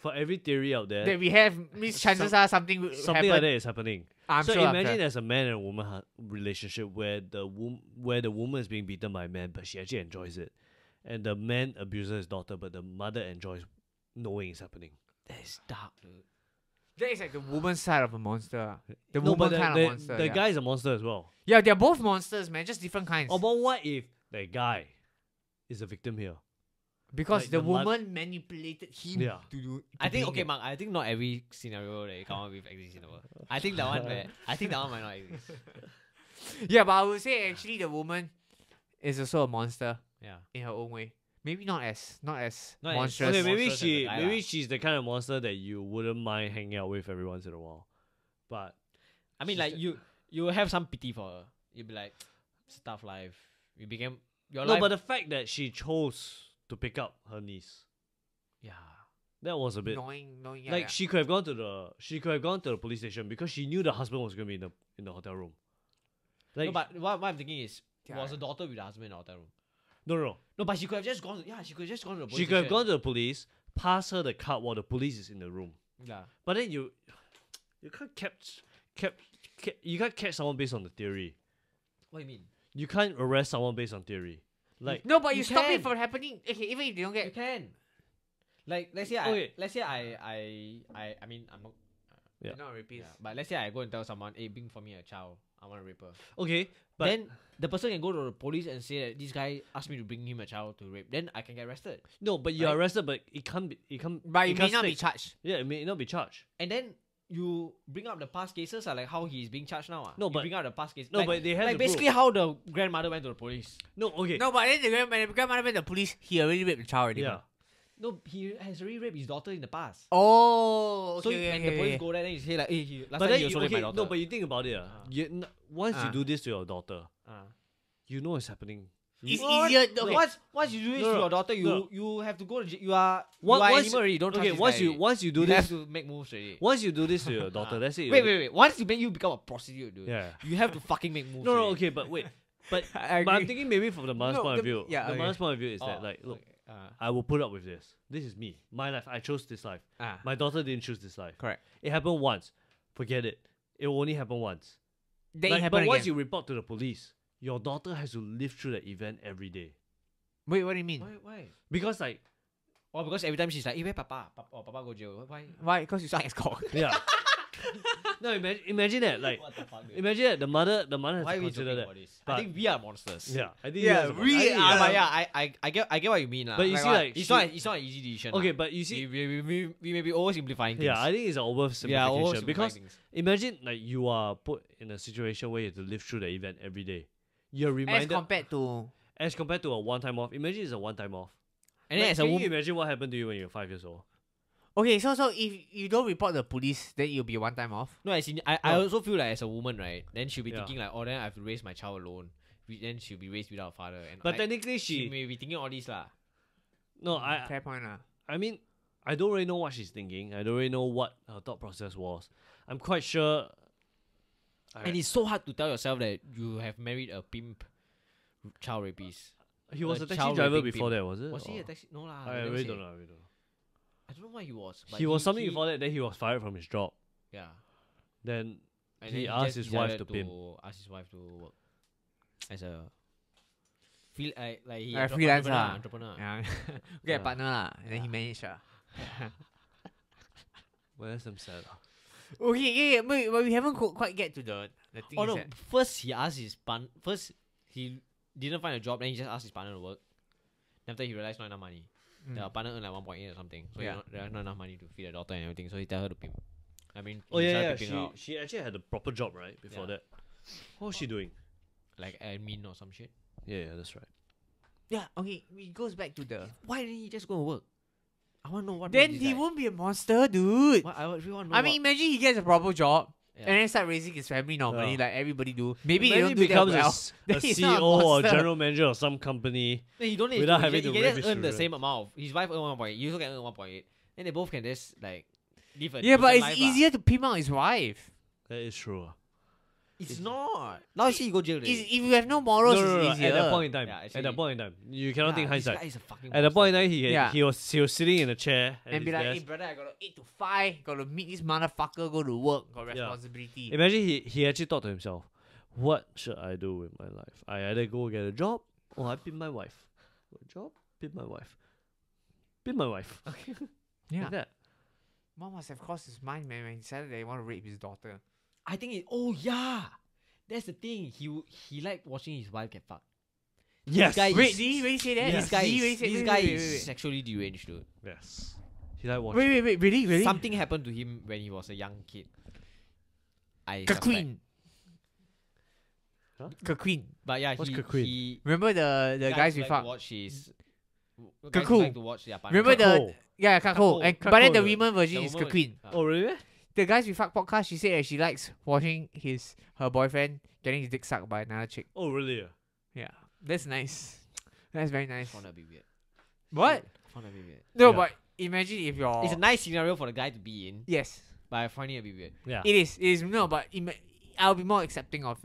For every theory out there... That we have, means chances are something will happen. Something like that is happening. I'm sure there's a man and a woman relationship where the woman is being beaten by a man, but she actually enjoys it. And the man abuses his daughter, but the mother enjoys knowing it's happening. That is dark, dude. That is like the woman's side of a monster. The woman kind of monster. The guy is a monster as well. Yeah, they're both monsters, man. Just different kinds. Oh, but what if the guy is a victim here? Because like the woman manipulated him to do it. I think, okay, Mark, I think not every scenario that you come up with exists in the world. I think that one might not exist. Yeah, but I would say actually the woman is also a monster. Yeah. In her own way. Maybe not as monstrous. Okay, maybe she's the kind of monster that you wouldn't mind hanging out with every once in a while. But I mean, like you have some pity for her. You'd be like, it's a tough life. You became your life. No, but the fact that she chose to pick up her niece, that was a bit annoying. Like she could have gone to the police station because she knew the husband was gonna be in the hotel room. Like, no, but what I'm thinking is, was the daughter with the husband in the hotel room? No, but she could have just gone. Yeah, she could have just gone to the police. She could have gone to the police, pass her the card while the police is in the room. Yeah. But then you can't catch someone based on the theory. What do you mean? You can't arrest someone based on theory. Like no, but you stop it from happening. Okay, even if they don't get, you can. Like let's say I mean I'm not. Yeah. Not rapist. Yeah. But let's say I go and tell someone, hey, bring for me a child. I want to rape her. Okay, but then the person can go to the police and say that this guy asked me to bring him a child to rape. Then I can get arrested. No, but you're arrested, but it can't be. But it may not be charged. Yeah, it may not be charged. And then you bring up the past cases, like how he is being charged now. No, but bring up the past cases. No, but they have like basically how the grandmother went to the police. No, okay. No, but then the grandmother went to the police. He already raped the child already. Yeah. No, he has already raped his daughter in the past. Oh, okay. So when the police go there, then you say like, hey, last time you also raped my daughter. No, but you think about it. Once you do this to your daughter, you know it's happening. It's easier. Once you do this to your daughter, you have to go to jail. Once you do this to your daughter, that's it. Wait. Once you become a prostitute, dude, you have to fucking make moves. No, okay, but wait. But I'm thinking maybe from the mother's point of view. The mother's point of view is that like, look. I will put up with this. This is me. My life. I chose this life. My daughter didn't choose this life. Correct. It happened once. Forget it. It will only happen once. But once you report to the police, your daughter has to live through that event every day. Wait, what do you mean? Why? Because like... Oh, because every time she's like, hey, where Papa? Papa go jail. Why? Why? Because you suck as cock. Yeah. No, imagine that. Like, what the fuck, imagine that the mother has to consider that. I think we are monsters. Yeah, I think we are. But yeah, I get what you mean, lah. But you see, like it's not an easy decision. Okay, but you see, we may be oversimplifying things. Yeah, I think it's an oversimplification because imagine like you are put in a situation where you have to live through the event every day. You're reminded as compared to a one-time off. Imagine it's a one-time off. And then can you imagine what happened to you when you're 5 years old? Okay, so if you don't report the police, then you'll be one time off. No, I also feel like as a woman, right? Then she'll be thinking like, oh, then I have to raise my child alone. Then she'll be raised without a father. And but like, technically, she may be thinking all this lah. No, fair point lah. I mean, I don't really know what she's thinking. I don't really know what her thought process was. I'm quite sure. And it's so hard to tell yourself that you have married a pimp, child rapist. He was a taxi driver before that, was it? Was he a taxi? No lah. I really don't know. I don't know what he was. But he was something before that. Then he was fired from his job. Yeah. Then he asked his wife to pimp. Asked his wife to work as a freelancer. Entrepreneur. Yeah. Get a partner lah. And then he managed lah. Well, that's some sad. Okay, yeah, but we haven't quite get to the thing. Oh no! First he asked his partner. First he didn't find a job. Then he just asked his partner to work. Then after he realized not enough money. The partner earned like 1.8 or something. So yeah, there's not enough money to feed a daughter and everything. So he tell her to pimp. I mean, she actually had a proper job right before that. What was she doing? Like admin or some shit. Yeah, that's right. Yeah, okay. It goes back to the why didn't he just go to work? I want to know what. Then he won't be a monster, dude. What, I mean, imagine he gets a proper job and then start raising his family normally, like everybody do. Maybe he don't do that well. A CEO or a general manager of some company. Then he don't need without having to raise his children. He can just earn the same amount. His wife earn 1.8. You also can earn 1.8. Then they both can just like live a but it's easier to pimp out his wife. That is true. It's not. Now you see, you go jail. If you have no morals, it's easier. At that point in time, you cannot think hindsight. At that point in time, he was sitting in a chair and be like, "Hey brother, I got to 8 to 5, got to meet this motherfucker, go to work, got responsibility." Imagine he actually thought to himself, "What should I do with my life? I either go get a job or I pimp my wife. Okay, yeah. Like that. Mom must have crossed his mind, man, when he decided that he want to rape his daughter. I think it. Oh yeah, that's the thing. He liked watching his wife get fucked. Yes. Wait, did he really say that? Yes. This guy is sexually deranged, dude. Yes. He liked watching. Wait, really? Something happened to him when he was a young kid. Kaqueen. Huh? Kaqueen. But yeah, what's Kaqueen? Remember the guys we fucked. Remember the Kako. But then the women version is Kaqueen. Oh really? The guys we fuck podcast, she said that she likes watching her boyfriend getting his dick sucked by another chick. Oh really? Yeah, that's nice. That's very nice. I found that be weird. What? I found that be weird. No, but imagine if you're. It's a nice scenario for the guy to be in. Yes, but I find it a bit weird. Yeah, it is. It is no, but I'll be more accepting of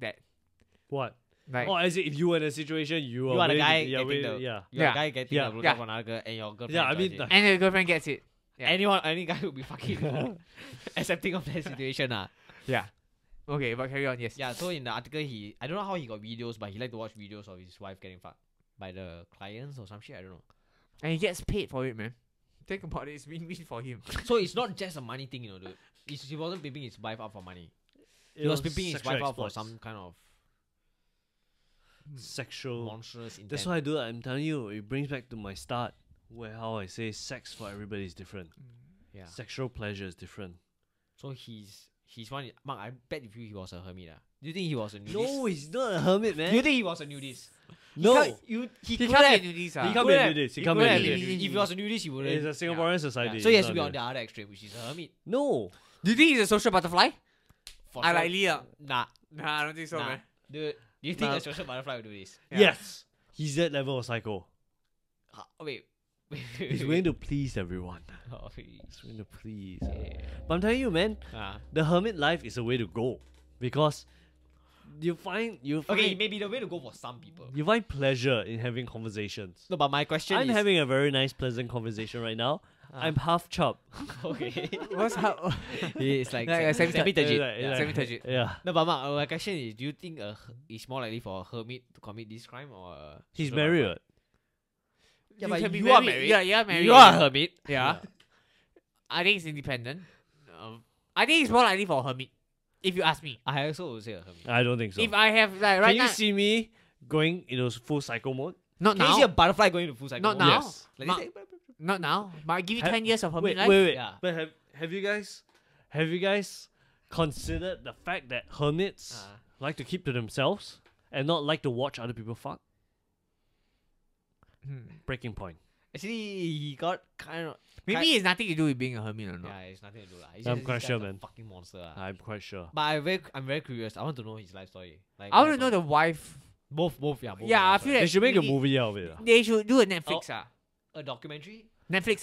that. What? Like, as if you were in a situation, you are the guy getting the blowjob from another girl, and your girlfriend. Yeah, I mean, and your girlfriend gets it. Yeah. Any guy would be fucking accepting of that situation. Yeah. Okay, but carry on, yes. Yeah, so in the article, I don't know how he got videos, but he liked to watch videos of his wife getting fucked by the clients or some shit, I don't know. And he gets paid for it, man. Think about it, it's win-win for him. So it's not just a money thing, you know, dude. He wasn't pimping his wife out for money. He was pimping his wife out for some kind of sexual monstrous intent. That's what I do, I'm telling you, it brings back to my start. Where how I say sex for everybody is different. Yeah. Sexual pleasure is different. So he's one. Mark, I bet if he was a hermit. Do you think he was a nudist? No, he's not a hermit, man. Do you think he was a nudist? No. He can't be a nudist. He can't be a nudist. If he was a nudist, he wouldn't. It's a Singaporean society. So he has to be on the other extreme, which is a hermit. No. Do you think he's a social butterfly? I like Leah. Nah, I don't think so, man. Dude, do you think a social butterfly would do this? Yes. He's that level of psycho. Wait. He's willing to please everyone. He's willing to please. Yeah. But I'm telling you, man, the hermit life is a way to go because you find okay, maybe the way to go for some people. You find pleasure in having conversations. No, but my question is, I'm having a very nice, pleasant conversation right now. I'm half chub. Okay. What's half? It's like semi-turgid. Semi-turgid. Yeah. No, but my question is, do you think it's more likely for a hermit to commit this crime or? He's married. Yeah, but you are married. Yeah, married. You are a hermit. Yeah. I think it's independent. I think it's more likely for a hermit. If you ask me, I also would say a hermit. I don't think so. If I have like right now, can you see me going into full psycho mode? Not now. Can you see a butterfly going into full psycho mode? Not now. Yes. Not now. But I give you 10 years of hermit life. Wait. Yeah. But have you guys considered the fact that hermits like to keep to themselves and not like to watch other people fuck? Breaking point. Actually, he got kind of. Maybe it's nothing to do with being a hermit or not. Yeah, it's nothing to do. I'm quite sure, man. Fucking monster. I'm quite sure. But I'm very curious. I want to know his life story. Like, I want to know the wife. Both. Yeah. Both I feel like they should make a movie out of it. They should do a Netflix. A documentary. Netflix.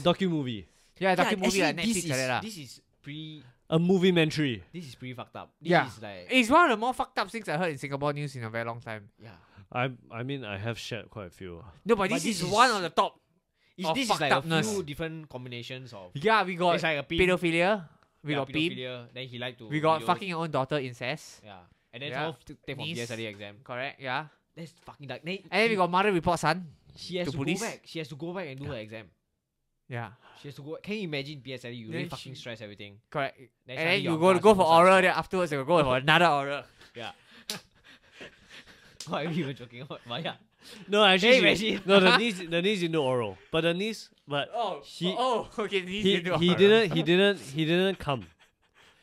Docu movie. Yeah, docu movie. Like Netflix. This is pre. A movie-mentary. This is pretty fucked up. This is like, it's one of the more fucked up things I heard in Singapore news in a very long time. Yeah. I mean, I have shared quite a few. No, but this is one on the top. This is like a few different combinations of... Yeah, we got like pedophilia. We got pedophilia. Then he liked to... We got fucking your own daughter incest. Yeah. And then all take from PSLE exam. Correct, yeah. That's fucking dark. And then we got mother report son. She has to go back. She has to go back and do her exam. Yeah. She has to go... Can you imagine PSLE? You really fucking stress everything. Correct. And then you go for oral, then afterwards you go for another oral. Yeah. What are you even joking about? Maya? No, actually, the niece didn't do oral, but the niece, he didn't come.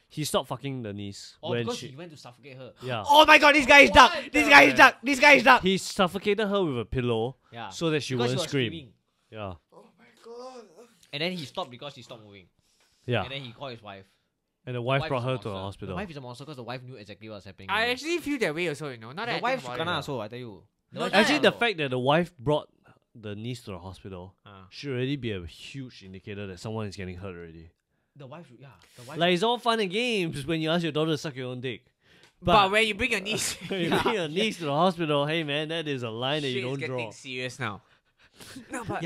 He stopped fucking the niece. Oh, because he went to suffocate her. Yeah. Oh my god, this guy is dark. This guy is dark. He suffocated her with a pillow. Yeah. So that she wouldn't scream. Yeah. Oh my god. And then he stopped because she stopped moving. Yeah. And then he called his wife. And the wife brought her to the hospital. The wife is a monster because the wife knew exactly what was happening. I actually feel that way also, you know. Not that the wife should kena also, I tell you. Actually, the fact that the wife brought the niece to the hospital should already be a huge indicator that someone is getting hurt already. The wife, yeah. The wife, like, it's all fun and games when you ask your daughter to suck your own dick. But when you bring your niece, to the hospital, hey man, that is a line that you don't draw. Shit is getting serious now. No, but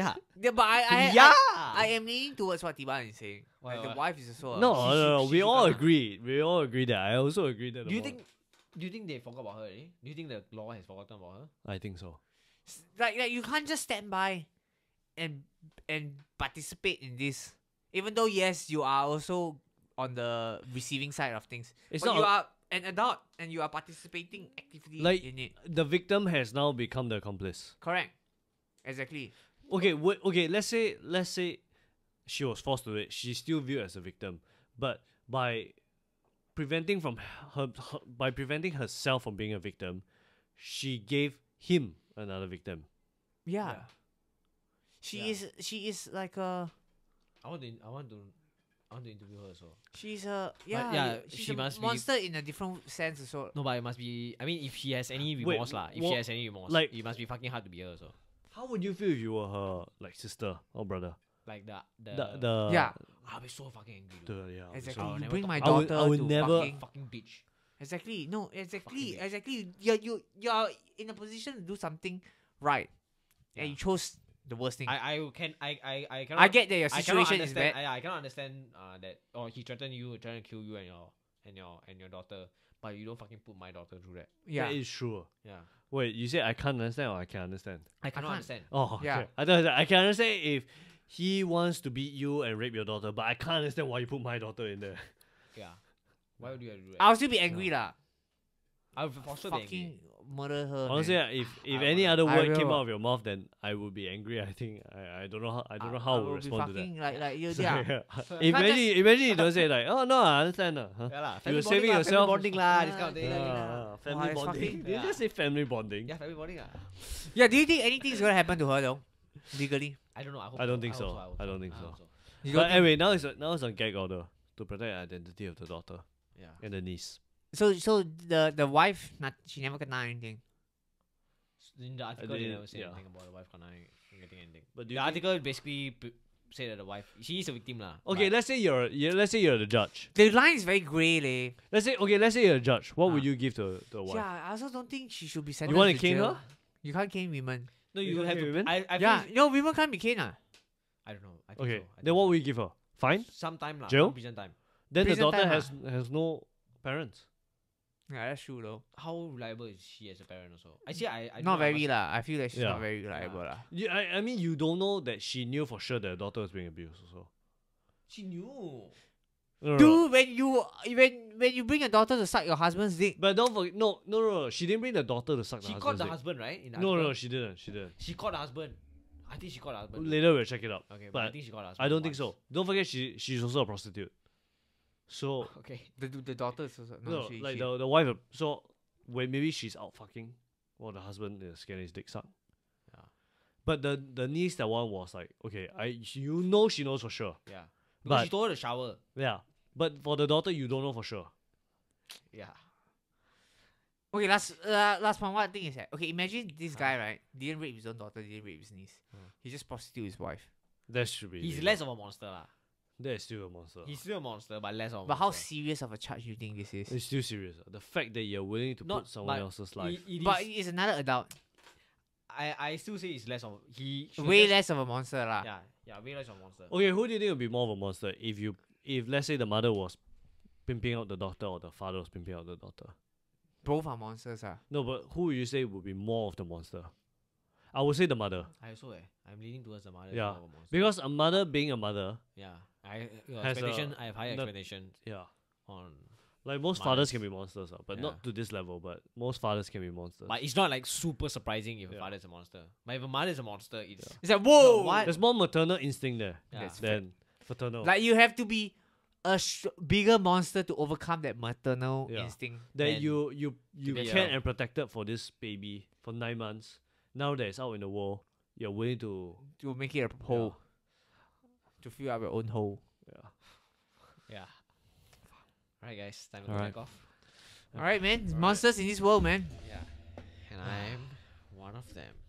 I am leaning towards what Tiban is saying. Why, like, the wife is also we all agree that. I also agree that. Do you think they forgot about her already? Do you think the law has forgotten about her? I think so. Like you can't just stand by and participate in this. Even though yes, you are also on the receiving side of things. It's but not you are an adult and you are participating actively in it. The victim has now become the accomplice. Correct. Exactly. Okay, okay, let's say she was forced to it. She's still viewed as a victim. But by preventing herself from being a victim, she gave him another victim. Yeah. She is like a... I want to interview her as well. She's a... She's a monster in a different sense as well. No, but it must be... I mean, if she has any remorse, like, it must be fucking hard to be her as well. How would you feel if you were her, like, sister or brother? Like the yeah. I'll be so fucking angry. Exactly. So you bring my daughter to fucking bitch. Exactly. No. Exactly. You're in a position to do something right, and you chose the worst thing. I get that your situation is bad. I cannot understand that. Oh, he threatened you, trying to kill you and your daughter, but you don't fucking put my daughter through that. Yeah, that is true. Yeah. Wait, you said I can't understand or I can understand? I cannot understand. Oh, okay. Yeah. I can understand if he wants to beat you and rape your daughter, but I can't understand why you put my daughter in there. Yeah. Why would you have to do that? I'll still be angry lah. I would for sure be angry. Murder her. Honestly, if any other word came out of your mouth, then I would be angry. I think I don't know how I would respond to that. Like you, yeah. Imagine you don't say like, oh no, I understand. Huh? Yeah, la, you're saving yourself. Family bonding lah, this kind of thing. Family bonding. Did you just say family bonding? Yeah, family bonding lah. Yeah, do you think anything is gonna happen to her though, legally? I don't know. I don't think so. But anyway, now it's on gag order to protect the identity of the daughter. Yeah. And the niece. So the wife, she never kena anything. In the article, they never say anything about the wife getting anything. But the article basically said that the wife, she is a victim lah. Okay, let's say you're the judge. The line is very grey leh. Let's say you're a judge. What would you give to the wife? Yeah, I also don't think she should be sentenced. You want to cane her? You can't cane women. No, you have to. Women? No, women can't be caned lah. I don't know. Okay, then what will you give her? Fine. Some time lah. Jail. Prison time. Then the daughter has no parents. Yeah, that's true though. How reliable is she as a parent also? Actually, I not very lah. I feel like she's not very reliable lah. Yeah, I mean, you don't know that she knew for sure that her daughter was being abused also. She knew. Dude, when you bring a daughter to suck your husband's dick. But don't forget, no, she didn't bring the daughter to suck the husband's dick. She caught the husband, right? No, she didn't. She caught the husband. I think she caught the husband. Later we'll check it out. Okay, but I think she caught the husband. I don't think so. Don't forget, she's also a prostitute. So okay, the daughter is also, the wife. So when maybe she's out fucking, well, the husband is getting his dick sucked. Yeah. But the niece, that one was like, okay, she knows for sure. Yeah. But she told her to shower. Yeah. But for the daughter, you don't know for sure. Yeah. Okay. Last point. One thing is that, okay, imagine this guy, right? Didn't rape his own daughter. Didn't rape his niece. He just prostituted his wife. That should be. He's less of a monster lah. That is still a monster. He's still a monster, but less of a monster. But how serious of a charge do you think this is? It's still serious. The fact that you're willing to put someone else's life. But it's another adult. I still say he's less of way less of a monster lah. Yeah, yeah, way less of a monster. Okay, who do you think would be more of a monster if you let's say the mother was pimping out the daughter or the father was pimping out the daughter? Both are monsters ah. No, but who would you say would be more of the monster? I would say the mother. I also I'm leaning towards the mother. Yeah, because a mother being a mother. Yeah, I have high expectations. Yeah. On like most fathers can be monsters, but not to this level. But most fathers can be monsters. But it's not like super surprising if a father is a monster. But if a mother is a monster, it's like whoa. No, there's more maternal instinct there than paternal. Like you have to be a bigger monster to overcome that maternal instinct. That you cared and protected for this baby for 9 months. Now that it's out in the world, you're willing to make it a hole, to fill up your own hole. Yeah, yeah. All right, guys, time to back off. All right, man. Monsters in this world, man. Yeah, and I'm one of them.